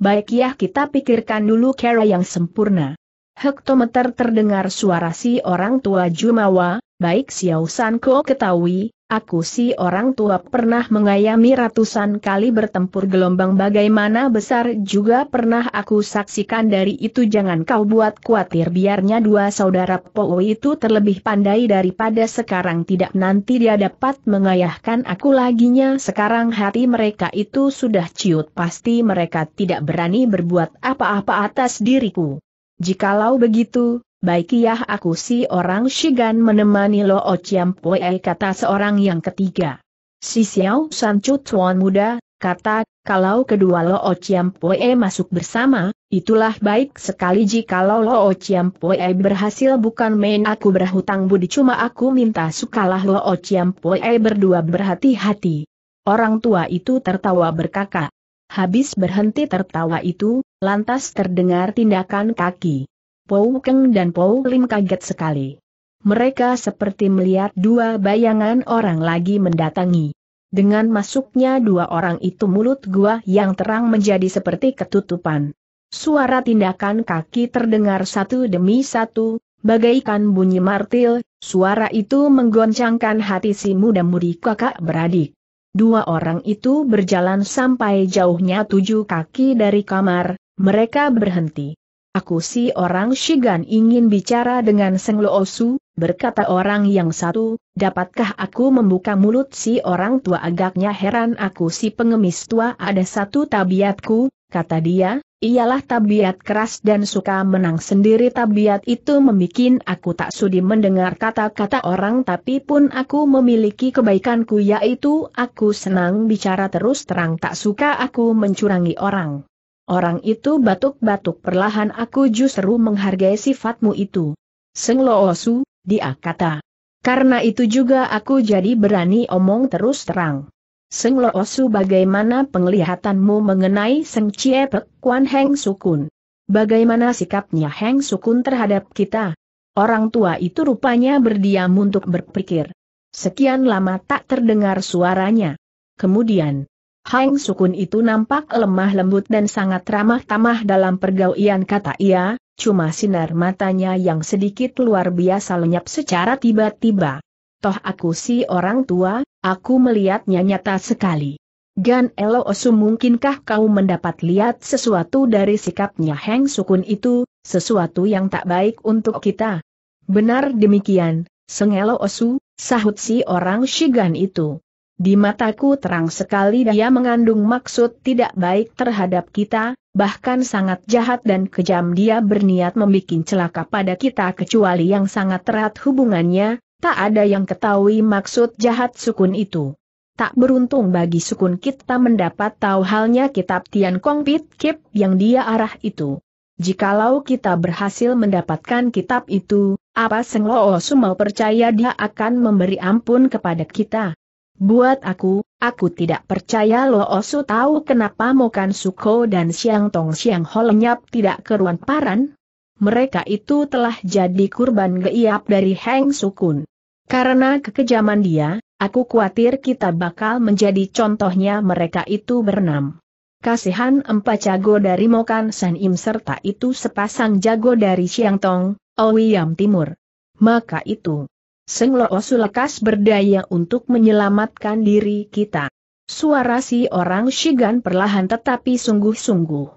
Baik ya kita pikirkan dulu cara yang sempurna. Hektometer terdengar suara si orang tua Jumawa, baik Siao Sancho ketahui. Aku si orang tua pernah mengayomi ratusan kali bertempur gelombang bagaimana besar juga pernah aku saksikan dari itu jangan kau buat khawatir biarnya dua saudara Pou itu terlebih pandai daripada sekarang tidak nanti dia dapat mengayahkan aku laginya sekarang hati mereka itu sudah ciut pasti mereka tidak berani berbuat apa-apa atas diriku. Jikalau begitu, Baiklah aku si orang Sigan menemani Lo Chiam Pue, kata seorang yang ketiga. Si Xiao Sanchu tuan muda, kata, kalau kedua Lo Chiam Pue masuk bersama, itulah baik sekali. Jikalau Lo Chiam Pue berhasil, bukan main aku berhutang budi, cuma aku minta sukalah Lo Chiam Pue berdua berhati-hati. Orang tua itu tertawa berkakak. Habis berhenti tertawa itu, lantas terdengar tindakan kaki. Pou Keng dan Pou Lim kaget sekali. Mereka seperti melihat dua bayangan orang lagi mendatangi. Dengan masuknya dua orang itu, mulut gua yang terang menjadi seperti ketutupan. Suara tindakan kaki terdengar satu demi satu, bagaikan bunyi martil. Suara itu menggoncangkan hati si muda-mudi kakak beradik. Dua orang itu berjalan sampai jauhnya 7 kaki dari kamar. Mereka berhenti. Aku si orang Sigan ingin bicara dengan Seng Loosu, berkata orang yang satu, dapatkah aku membuka mulut? Si orang tua agaknya heran. Aku si pengemis tua ada satu tabiatku, kata dia, ialah tabiat keras dan suka menang sendiri. Tabiat itu membikin aku tak sudi mendengar kata-kata orang, tapi pun aku memiliki kebaikanku, yaitu aku senang bicara. Terus terang tak suka aku mencurangi orang. Orang itu batuk-batuk perlahan. Aku justru menghargai sifatmu itu, Seng Loosu, dia kata. Karena itu juga aku jadi berani omong terus terang. Seng Loosu, bagaimana penglihatanmu mengenai Seng Cie Pek Kuan Heng Sukun? Bagaimana sikapnya Heng Sukun terhadap kita? Orang tua itu rupanya berdiam untuk berpikir. Sekian lama tak terdengar suaranya. Kemudian Heng Sukun itu nampak lemah lembut dan sangat ramah-tamah dalam pergaulan, kata ia, cuma sinar matanya yang sedikit luar biasa lenyap secara tiba-tiba. Toh aku si orang tua, aku melihatnya nyata sekali. Gan Eloosu, mungkinkah kau mendapat lihat sesuatu dari sikapnya Heng Sukun itu, sesuatu yang tak baik untuk kita? Benar demikian, Seng Loosu, sahut si orang Sigan itu. Di mataku terang sekali dia mengandung maksud tidak baik terhadap kita, bahkan sangat jahat dan kejam. Dia berniat membikin celaka pada kita, kecuali yang sangat erat hubungannya, tak ada yang ketahui maksud jahat Sukun itu. Tak beruntung bagi Sukun kita mendapat tahu halnya kitab Tian Kong Pitkip yang dia arah itu. Jikalau kita berhasil mendapatkan kitab itu, apa Seng Loosu mau percaya dia akan memberi ampun kepada kita? Buat aku tidak percaya. Loosu tahu kenapa Mokan Suko dan Siang Tong Siang Ho lenyap tidak keruan paran? Mereka itu telah jadi kurban geiap dari Heng Sukun. Karena kekejaman dia, aku khawatir kita bakal menjadi contohnya mereka itu berenam. Kasihan 4 jago dari Mokan San Im serta itu sepasang jago dari Siang Tong, Ouyam Timur. Maka itu Seng Loosu lekas berdaya untuk menyelamatkan diri kita. Suara si orang Sigan perlahan tetapi sungguh-sungguh.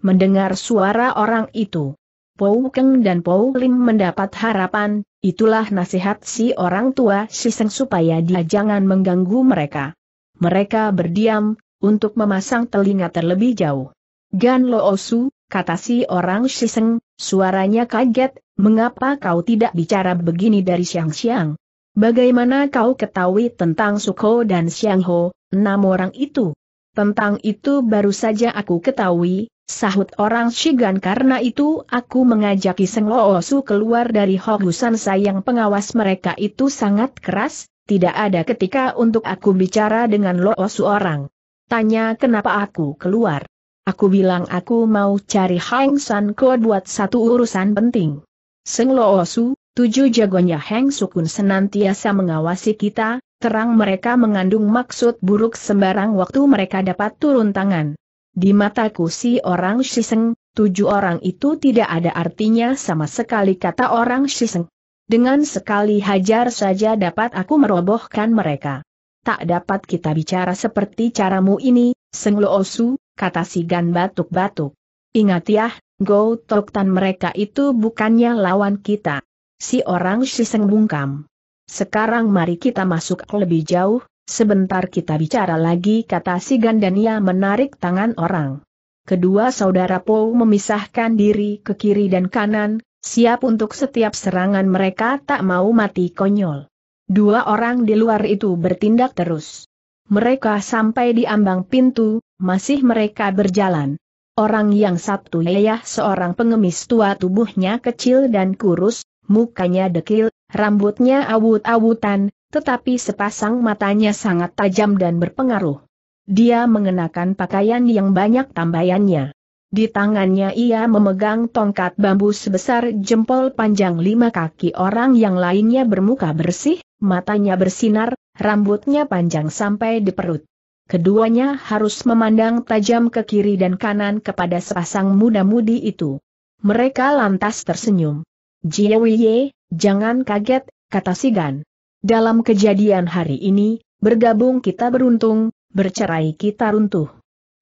Mendengar suara orang itu, Pou Keng dan Pou Lim mendapat harapan. Itulah nasihat si orang tua si Seng supaya dia jangan mengganggu mereka. Mereka berdiam, untuk memasang telinga terlebih jauh. Gan Loosu, kata si orang si Seng, suaranya kaget. Mengapa kau tidak bicara begini dari siang-siang? Bagaimana kau ketahui tentang Suko dan Siang Ho, 6 orang itu? Tentang itu baru saja aku ketahui, sahut orang Sigan. Karena itu aku mengajaki Seng Loosu keluar dari hogusan sayang. Pengawas mereka itu sangat keras, tidak ada ketika untuk aku bicara dengan Loosu orang. Tanya kenapa aku keluar. Aku bilang aku mau cari Heng Sanko buat satu urusan penting. Seng Loosu, 7 jagonya Heng Sukun senantiasa mengawasi kita, terang mereka mengandung maksud buruk. Sembarang waktu mereka dapat turun tangan. Di mataku si orang Siseng, 7 orang itu tidak ada artinya sama sekali, kata orang Siseng. Dengan sekali hajar saja dapat aku merobohkan mereka. Tak dapat kita bicara seperti caramu ini, Seng Loosu, kata Sigan batuk-batuk. Ingat ya, Go Toktan mereka itu bukannya lawan kita. Si orang Siseng bungkam. Sekarang mari kita masuk lebih jauh, sebentar kita bicara lagi, kata Sigan, dan ia menarik tangan orang. Kedua saudara Pou memisahkan diri ke kiri dan kanan, siap untuk setiap serangan mereka tak mau mati konyol. Dua orang di luar itu bertindak terus. Mereka sampai di ambang pintu, masih mereka berjalan. Orang yang satu ialah seorang pengemis tua, tubuhnya kecil dan kurus, mukanya dekil, rambutnya awut-awutan, tetapi sepasang matanya sangat tajam dan berpengaruh. Dia mengenakan pakaian yang banyak tambayannya. Di tangannya ia memegang tongkat bambu sebesar jempol panjang 5 kaki. Orang yang lainnya bermuka bersih, matanya bersinar, rambutnya panjang sampai di perut. Keduanya harus memandang tajam ke kiri dan kanan kepada sepasang muda-mudi itu. Mereka lantas tersenyum. "Jia Wei, jangan kaget," kata Sigan. "Dalam kejadian hari ini, bergabung kita beruntung, bercerai kita runtuh.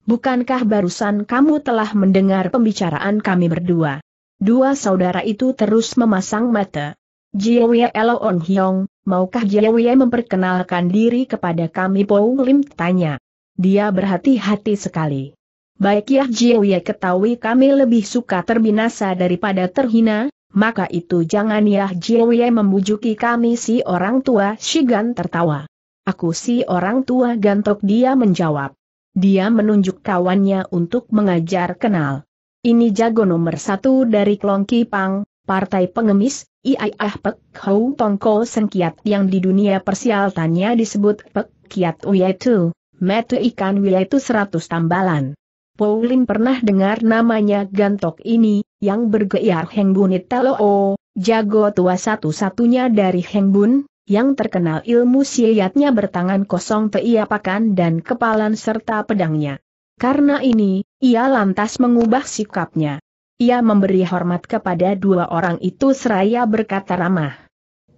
Bukankah barusan kamu telah mendengar pembicaraan kami berdua?" Dua saudara itu terus memasang mata. "Jia Wei Elon Hyong, maukah Jia Wei memperkenalkan diri kepada kami?" Pou Lim tanya. Dia berhati-hati sekali. "Baik ya Jia Wei, ketahui kami lebih suka terbinasa daripada terhina, maka itu jangan ya Jia Wei membujuki kami." Si orang tua Sigan tertawa. "Aku si orang tua Gantok," dia menjawab. Dia menunjuk kawannya untuk mengajar kenal. "Ini jago nomor 1 dari Klong Kipang, partai pengemis, Iaiah Pek Hau Tongko Sengkiat yang di dunia persialtannya disebut Pek Kiat Uyaitu, metu ikan Uyaitu 100 tambalan. Pou Lim pernah dengar namanya Gantok ini, yang bergelar Hengbun Italo, jago tua satu-satunya dari Hengbun, yang terkenal ilmu silatnya bertangan kosong teiapakan dan kepalan serta pedangnya. Karena ini, ia lantas mengubah sikapnya. Ia memberi hormat kepada dua orang itu seraya berkata ramah,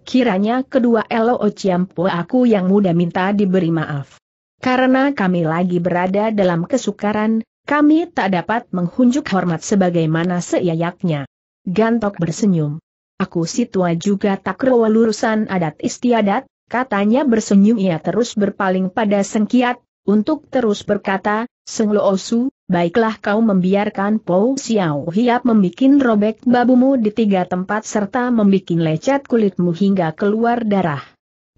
"Kiranya kedua Elo Ciampu aku yang muda minta diberi maaf. Karena kami lagi berada dalam kesukaran, kami tak dapat menghunjuk hormat sebagaimana selayaknya." Gantok bersenyum. "Aku si tua juga tak rawa lurusan adat istiadat," katanya bersenyum. Ia terus berpaling pada Sengkiat, untuk terus berkata, "Seng Loosu, baiklah kau membiarkan Pou Xiao Hiap membikin robek babumu di 3 tempat serta membikin lecet kulitmu hingga keluar darah."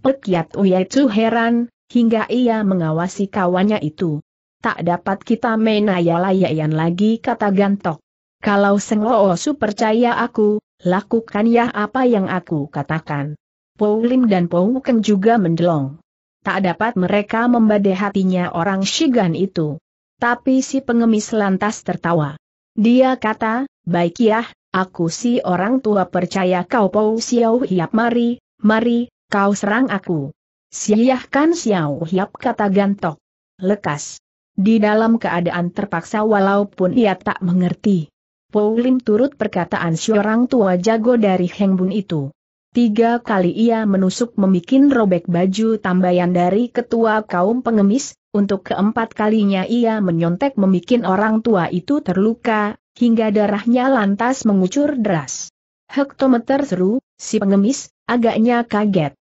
Pekiat Uyaitu heran, hingga ia mengawasi kawannya itu. "Tak dapat kita menayalayan lagi," kata Gantok. "Kalau Seng Loosu percaya aku, lakukan ya apa yang aku katakan." Pou Lim dan Pou Keng juga mendelong. Tak dapat mereka membadai hatinya orang Sigan itu. Tapi si pengemis lantas tertawa. Dia kata, "Baik yah, aku si orang tua percaya kau Pou Xiao Hiap. Mari, kau serang aku." "Siahkan Xiao Hiap," kata Gantok. Lekas. Di dalam keadaan terpaksa walaupun ia tak mengerti. Pou Lim turut perkataan si orang tua jago dari Hengbun itu. 3 kali ia menusuk membikin robek baju tambayan dari ketua kaum pengemis. Untuk keempat kalinya ia menyontek membikin orang tua itu terluka, hingga darahnya lantas mengucur deras. "Hektometer," seru si pengemis, agaknya kaget.